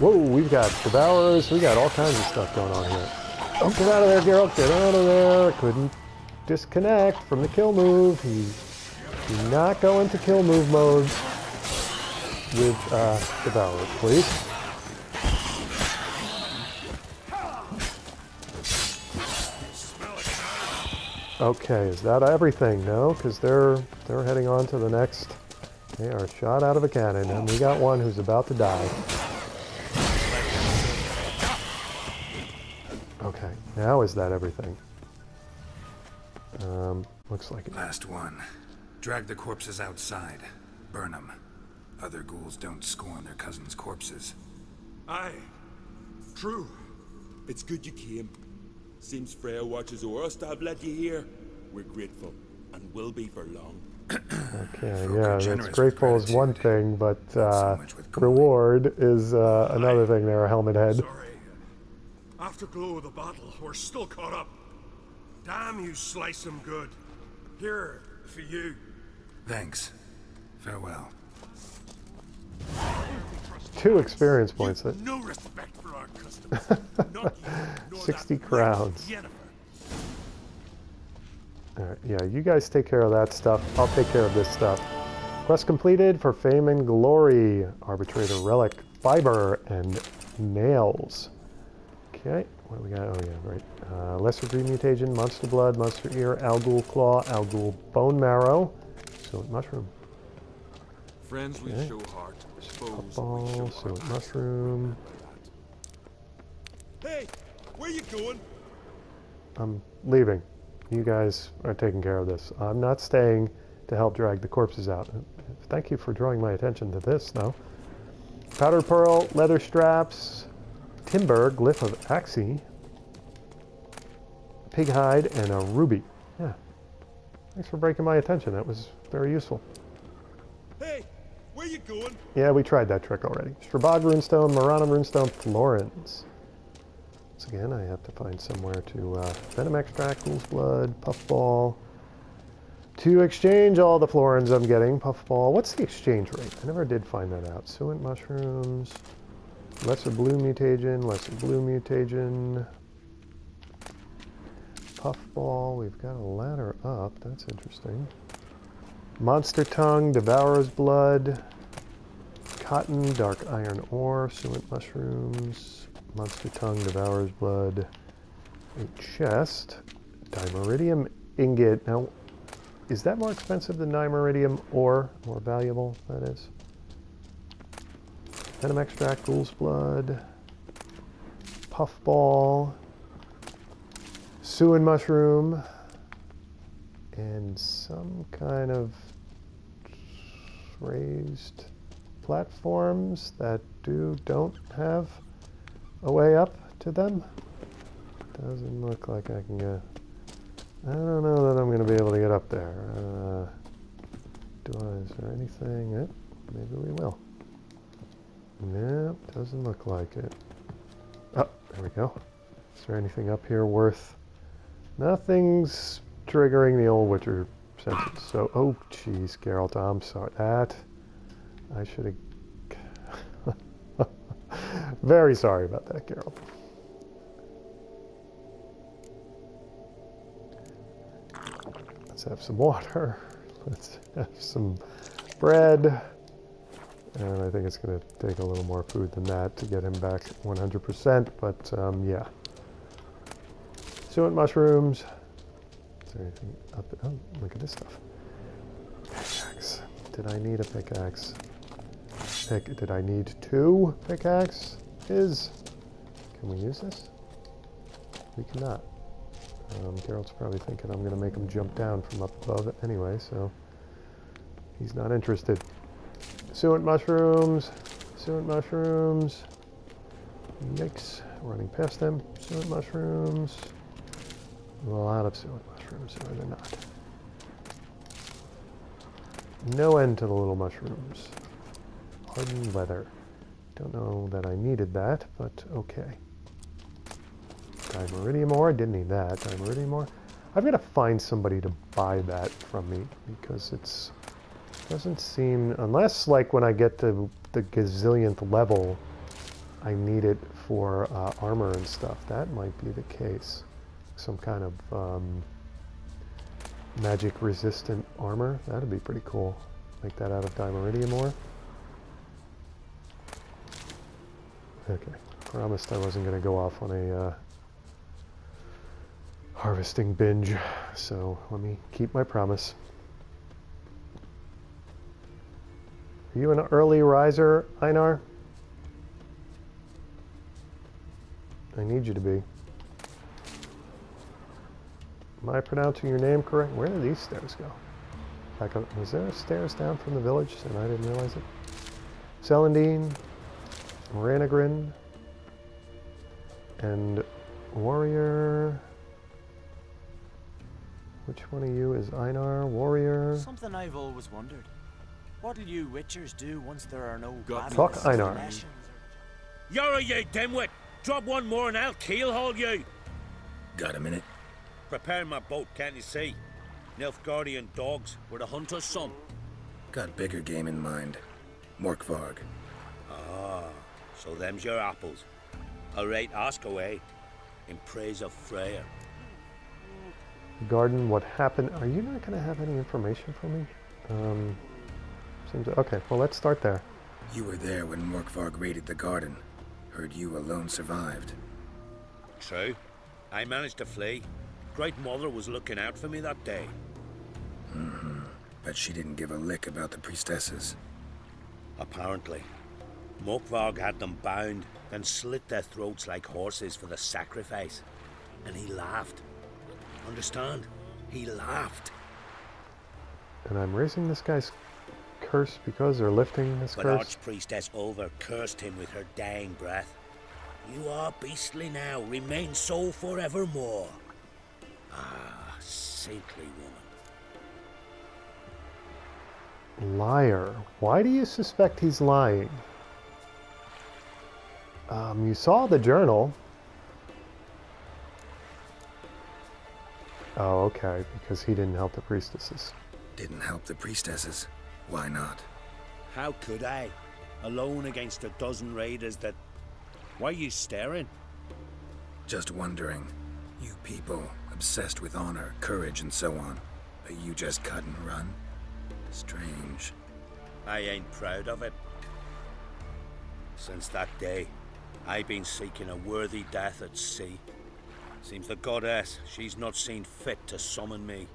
Whoa, we've got devourers, we got all kinds of stuff going on here. Oh, get out of there, Geralt, get out of there. Couldn't disconnect from the kill move. He's not going to kill move mode with uh, Devourers, please. Okay, is that everything? No, because they're they're heading on to the next. They are shot out of a cannon, and we got one who's about to die. Okay, now is that everything? Um, looks like it. Last one. Drag the corpses outside. Burn them. Other ghouls don't scorn their cousins' corpses. Aye. True. It's good you came. Seems Freya watches over us to have let you here. We're grateful, and will be for long. Okay, Folk yeah, that's grateful is one thing, but uh, so reward is uh, another thing there, helmet head. Sorry. Afterglow of the battle, we're still caught up. Damn, you slice them good. Here, for you. Thanks. Farewell. Two experience points. You've no respect for our customers. Not you, sixty crowns. Alright, yeah, you guys take care of that stuff. I'll take care of this stuff. Quest completed for fame and glory. Arbitrator relic, fiber, and nails. Okay. What do we got? Oh, yeah, right. Uh, lesser green mutation, monster blood, monster ear, Al Ghul claw, Al Ghul bone marrow, suet mushroom. Friends okay. We show heart, foes we show suet mushroom. Hey, where you going? I'm leaving. You guys are taking care of this. I'm not staying to help drag the corpses out. Thank you for drawing my attention to this, though. Powder pearl, leather straps. timber, glyph of Axie, pig hide, and a ruby. Yeah. Thanks for breaking my attention. That was very useful. Hey, where you going? Yeah, we tried that trick already. Strabag runestone, Marana runestone, Florins. Once again, I have to find somewhere to uh, venom extract, ghoul's blood, puffball. To exchange all the florins I'm getting, puffball. What's the exchange rate? I never did find that out. Suet mushrooms, lesser blue mutagen, lesser blue mutagen. Puffball, we've got a ladder up, that's interesting. Monster tongue, devourer's blood, cotton, dark iron ore, suet mushrooms, monster tongue, devourer's blood, a chest, dimeridium ingot. Now, is that more expensive than dimeridium ore? More valuable, that is. Venom extract, ghoul's blood, puffball, suet mushroom, and some kind of raised platforms that do don't have a way up to them. Doesn't look like I can get. I don't know that I'm going to be able to get up there. Uh, do I? Is there anything? Eh, maybe we will. Nope, doesn't look like it. Oh, there we go. Is there anything up here worth? Nothing's triggering the old Witcher senses. So, oh, jeez, Geralt, I'm sorry. That, I should have... Very sorry about that, Geralt. Let's have some water. Let's have some bread. And I think it's going to take a little more food than that to get him back one hundred percent, but, um, yeah. Suet mushrooms. Is there anything up? Oh, look at this stuff. Pickaxe. Did I need a pickaxe? Pick, did I need two pickaxes? Is. Can we use this? We cannot. Um, Geralt's probably thinking I'm going to make him jump down from up above anyway, so he's not interested. Suet mushrooms. Suet mushrooms. Yikes. Running past them. Suet mushrooms. A lot of suet mushrooms, or they're not. No end to the little mushrooms. Hardened leather. Don't know that I needed that, but okay. Dimeridium ore, I didn't need that. Dimeridium ore. I've got to find somebody to buy that from me, because it's doesn't seem, unless like when I get to the gazillionth level, I need it for uh, armor and stuff. That might be the case. Some kind of um, magic resistant armor. That would be pretty cool. Make that out of dimeridium ore. Okay. Promised I wasn't going to go off on a uh, harvesting binge. So let me keep my promise. Are you an early riser, Einar? I need you to be. Am I pronouncing your name correct? Where did these stairs go? Back up. Was there stairs down from the village and I didn't realize it? Celandine, Ranagrin, and Warrior. Which one of you is Einar? Warrior? Something I've always wondered. What'll you witchers do once there are no gods? Fuck Einar. Yara, you dimwit! Drop one more and I'll keelhaul you! Got a minute? Preparing my boat, can't you see? Nilfgaardian dogs were to hunt us some. Got bigger game in mind. Morkvarg. Ah, so them's your apples. All right, ask away. In praise of Freya. Garden, what happened? Are you not going to have any information for me? Um, seems okay. Well, let's start there. You were there when Morkvarg raided the garden. Heard you alone survived. True. I managed to flee. Great Mother was looking out for me that day. Mm-hmm. But she didn't give a lick about the priestesses. Apparently. Morkvarg had them bound, then slit their throats like horses for the sacrifice. And he laughed. Understand? He laughed. And I'm raising this guy's curse because they're lifting this but curse. But Archpriestess Over cursed him with her dying breath. You are beastly now, remain so forevermore. Ah, saintly woman. Liar. Why do you suspect he's lying? Um, you saw the journal. Oh, okay, because he didn't help the priestesses. Didn't help the priestesses? Why not? How could I? Alone against a dozen raiders that... Why are you staring? Just wondering. You people, obsessed with honor, courage, and so on. But you just cut and run? Strange. I ain't proud of it. Since that day, I've been seeking a worthy death at sea. Seems the goddess, she's not seen fit to summon me.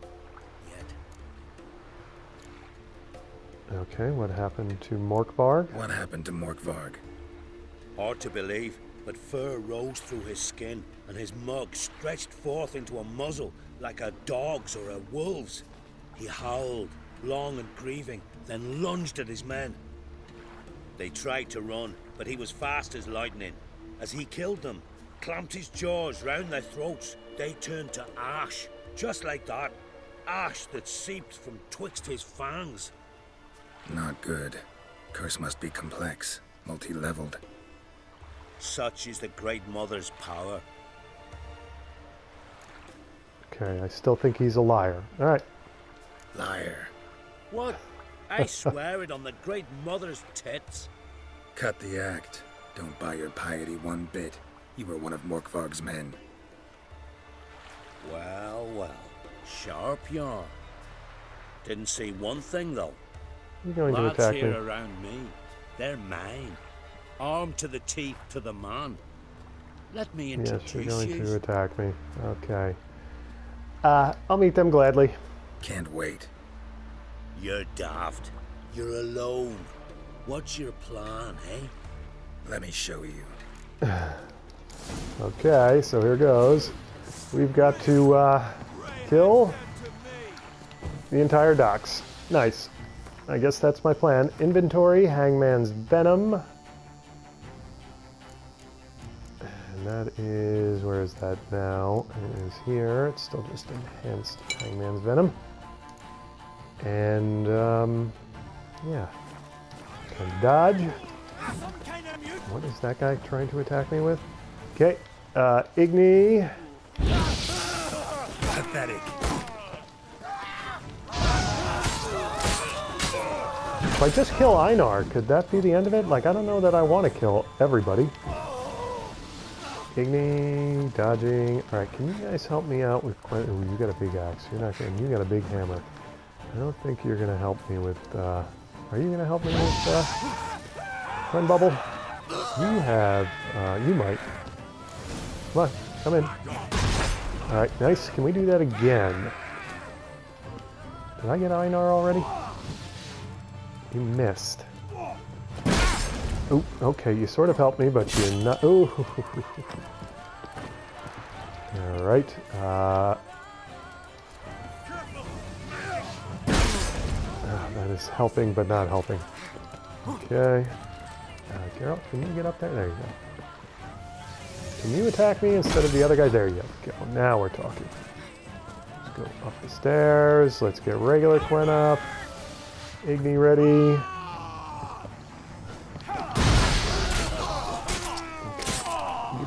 Yet. Okay, what happened to Morkvarg? What happened to Morkvarg? Hard to believe, but fur rose through his skin, and his mug stretched forth into a muzzle like a dog's or a wolf's. He howled, long and grieving, then lunged at his men. They tried to run, but he was fast as lightning. As he killed them, clamped his jaws round their throats, they turned to ash, just like that. Ash that seeped from twixt his fangs. Not good. Curse must be complex, multi-leveled. Such is the Great Mother's power. Okay, I still think he's a liar. All right. Liar. What? I swear it on the Great Mother's tits. Cut the act. Don't buy your piety one bit. You were one of Morkvarg's men. Well, well. Sharp yarn. Didn't see one thing, though. You're going Lads to attack here me. Around me. They're mine. Armed to the teeth to the man. Let me introduce you. Yes, you're going to attack me. Okay. Uh, I'll meet them gladly. Can't wait. You're daft. You're alone. What's your plan, eh? Let me show you. Okay, so here goes. We've got to uh, kill the entire docks. Nice. I guess that's my plan. Inventory, Hangman's Venom. That is, where is that now? It is here. It's still just enhanced Hangman's Venom. And, um, yeah. Can dodge. What is that guy trying to attack me with? Okay. Uh, Igni. Pathetic. If I just kill Einar, could that be the end of it? Like, I don't know that I want to kill everybody. Igni, dodging. All right, can you guys help me out with Quen? Ooh, you got a big axe. You're not going. You got a big hammer. I don't think you're going to help me with. Uh, are you going to help me with uh, Quen Bubble? You have. Uh, you might. Come on, come in. All right, nice. Can we do that again? Did I get Einar already? He missed. Oh, okay, you sort of helped me, but you're not... Ooh. All right. Uh, oh, that is helping, but not helping. Okay. Uh, Geralt, can you get up there? There you go. Can you attack me instead of the other guy? There you go. Now we're talking. Let's go up the stairs. Let's get regular Quen up. Igni ready.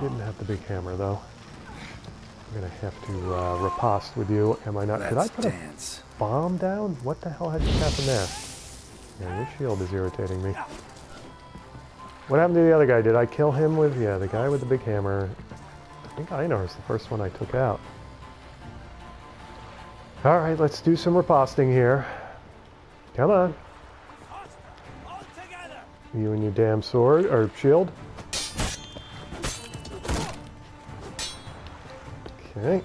Didn't have the big hammer though. I'm gonna have to uh, riposte with you. Am I not? Let's did I put dance. a bomb down? What the hell had just happened there? Yeah, your shield is irritating me. What happened to the other guy? Did I kill him with? Yeah, the guy with the big hammer. I think Einar is the first one I took out. All right, let's do some riposting here. Come on. You and your damn sword or shield. Okay.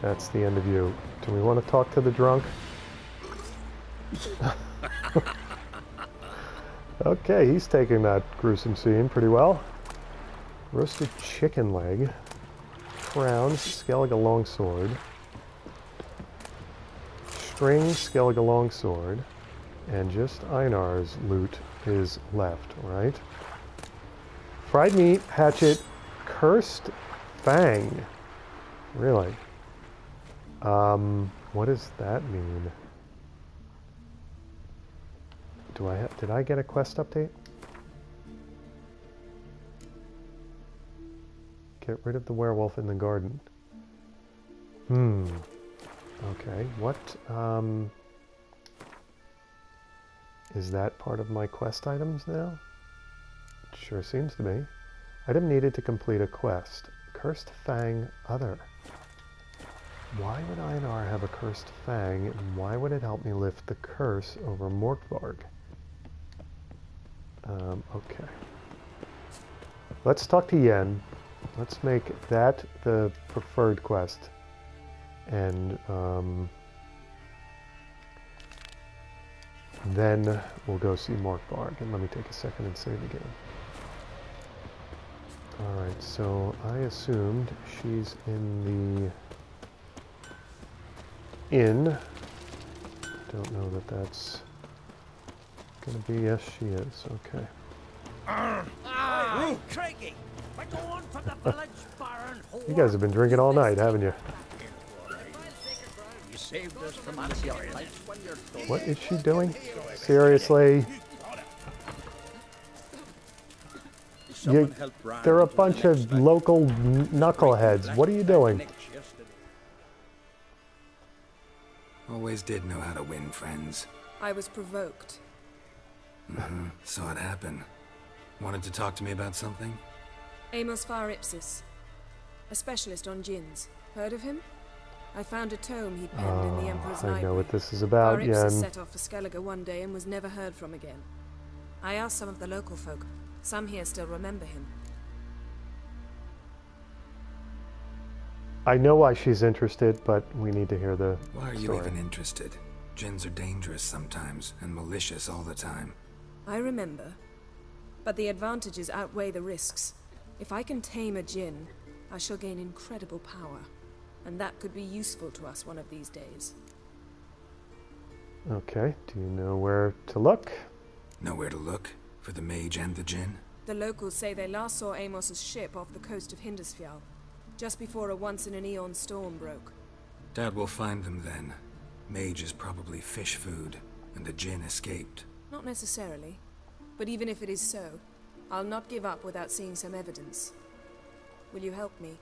That's the end of you. Do we want to talk to the drunk? Okay, he's taking that gruesome scene pretty well. Roasted chicken leg. Crowns, Skellige longsword. String, Skellige longsword. and just Einar's loot is left, right? Fried meat, hatchet, cursed fang. Really? Um, what does that mean? Do I have, did I get a quest update? Get rid of the werewolf in the garden. Hmm. Okay, what, um... is that part of my quest items now? It sure seems to be. Item needed to complete a quest. Cursed Fang Other. Why would Einar have a Cursed Fang, and why would it help me lift the curse over Morkvarg? Um, okay. Let's talk to Yen. Let's make that the preferred quest. And um, then we'll go see Morkvarg. And let me take a second and save the game. Alright, so I assumed she's in the inn. Don't know that that's gonna be. Yes, she is. Okay. Ah, you guys have been drinking all night, haven't you? What is she doing? Seriously? You, they're a bunch of local knuckleheads. What are you doing? Always did know how to win friends. I was provoked. Mm-hmm. Saw it happen. Wanted to talk to me about something? Amos Faripsis, a specialist on djinns. Heard of him? I found a tome he penned oh, in the Emperor's I library. Know what this is about, Yen. Faripsis set off for Skellige one day and was never heard from again. I asked some of the local folk. Some here still remember him. I know why she's interested, but we need to hear the Why are story. You even interested? Djinns are dangerous sometimes, and malicious all the time. I remember. But the advantages outweigh the risks. If I can tame a djinn, I shall gain incredible power. And that could be useful to us one of these days. Okay, do you know where to look? Know where to look? For the mage and the djinn? The locals say they last saw Amos's ship off the coast of Hindarsfjall, just before a once-in-an-eon storm broke. Dad will find them then. Mage is probably fish food, and the djinn escaped. Not necessarily. But even if it is so, I'll not give up without seeing some evidence. Will you help me?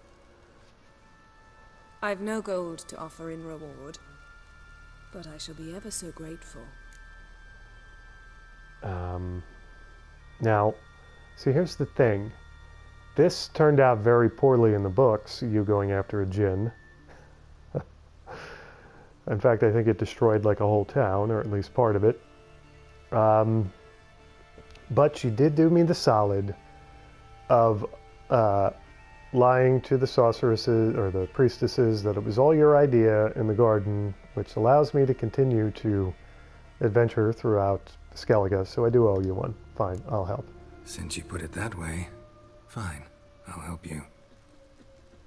I've no gold to offer in reward, but I shall be ever so grateful. Um... Now, see, here's the thing. This turned out very poorly in the books, you going after a djinn. In fact, I think it destroyed like a whole town, or at least part of it. Um, but she did do me the solid of uh, lying to the sorceresses, or the priestesses, that it was all your idea in the garden, which allows me to continue to adventure throughout Skellige, so I do owe you one. Fine, I'll help. Since you put it that way, fine, I'll help you.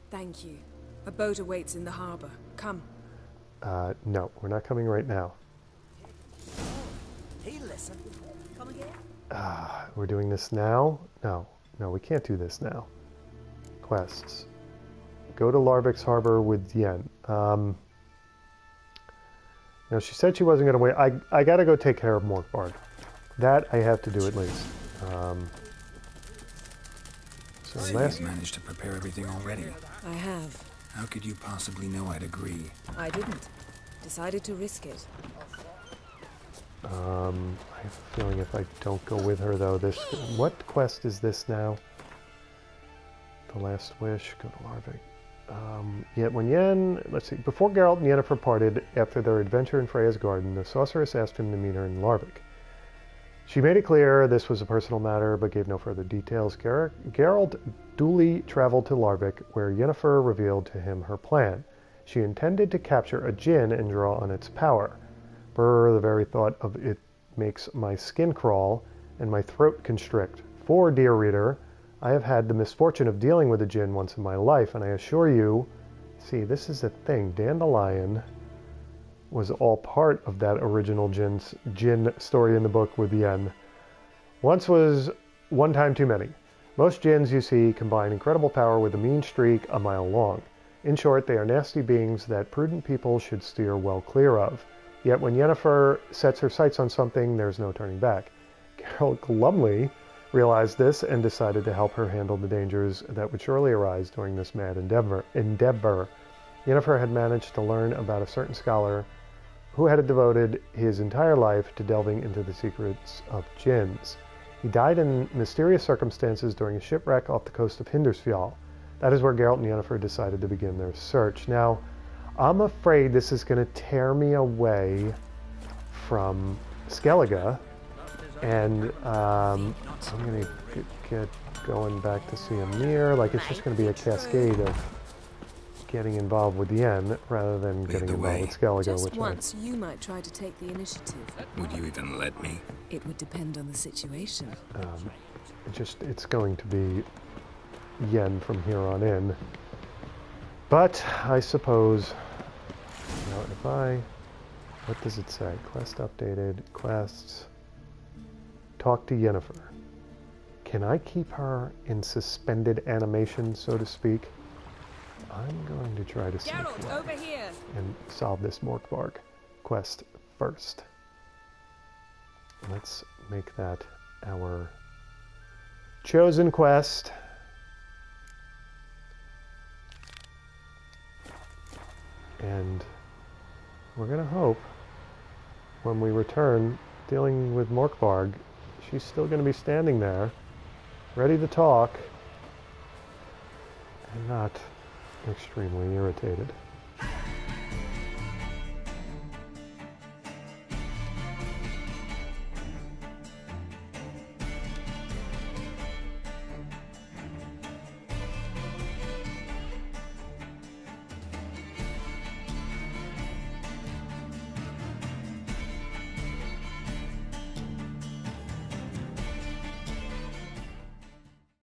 Thank you. A boat awaits in the harbor. Come. Uh, no, we're not coming right now. Hey, listen. Come again? Uh, we're doing this now? No, no, we can't do this now. Quests. Go to Larvik's harbor with Yen. Um... Now, she said she wasn't going to wait. I, I got to go take care of Morkvarg. That I have to do at least. Um, so so last... you've managed to prepare everything already. I have. How could you possibly know I'd agree? I didn't. Decided to risk it. Um, I have a feeling if I don't go with her, though, this... What quest is this now? The Last Wish. Go to Larvik. Um, yet when Yen, let's see, before Geralt and Yennefer parted after their adventure in Freya's garden, the sorceress asked him to meet her in Larvik. She made it clear this was a personal matter, but gave no further details. Ger Geralt duly traveled to Larvik, where Yennefer revealed to him her plan. She intended to capture a djinn and draw on its power. Brr, the very thought of it makes my skin crawl and my throat constrict. For, dear reader, I have had the misfortune of dealing with a djinn once in my life, and I assure you... See, this is a thing. Dandelion was all part of that original Jin, Jin story in the book with the Aen. Once was one time too many. Most Jins you see combine incredible power with a mean streak a mile long. In short, they are nasty beings that prudent people should steer well clear of. Yet when Yennefer sets her sights on something, there's no turning back. Geralt glumly realized this and decided to help her handle the dangers that would surely arise during this mad endeavor. endeavor. Yennefer had managed to learn about a certain scholar who had devoted his entire life to delving into the secrets of Jins. He died in mysterious circumstances during a shipwreck off the coast of Hindarsfjall. That is where Geralt and Yennefer decided to begin their search. Now, I'm afraid this is going to tear me away from Skellige, and um, I'm going to get, get going back to Siamir. Like, it's just going to be a cascade of getting involved with the Aen rather than Lead getting involved with Skellige. Just which once, I... you might try to take the initiative. Would you even let me? It would depend on the situation. Um, it just, it's going to be Aen from here on in. But I suppose, you know, if I, what does it say? Quest updated, quests, talk to Yennefer. Can I keep her in suspended animation, so to speak? I'm going to try to see and solve this Morkvarg quest first. Let's make that our chosen quest. And we're going to hope when we return dealing with Morkvarg, she's still going to be standing there, ready to talk, and not extremely irritated.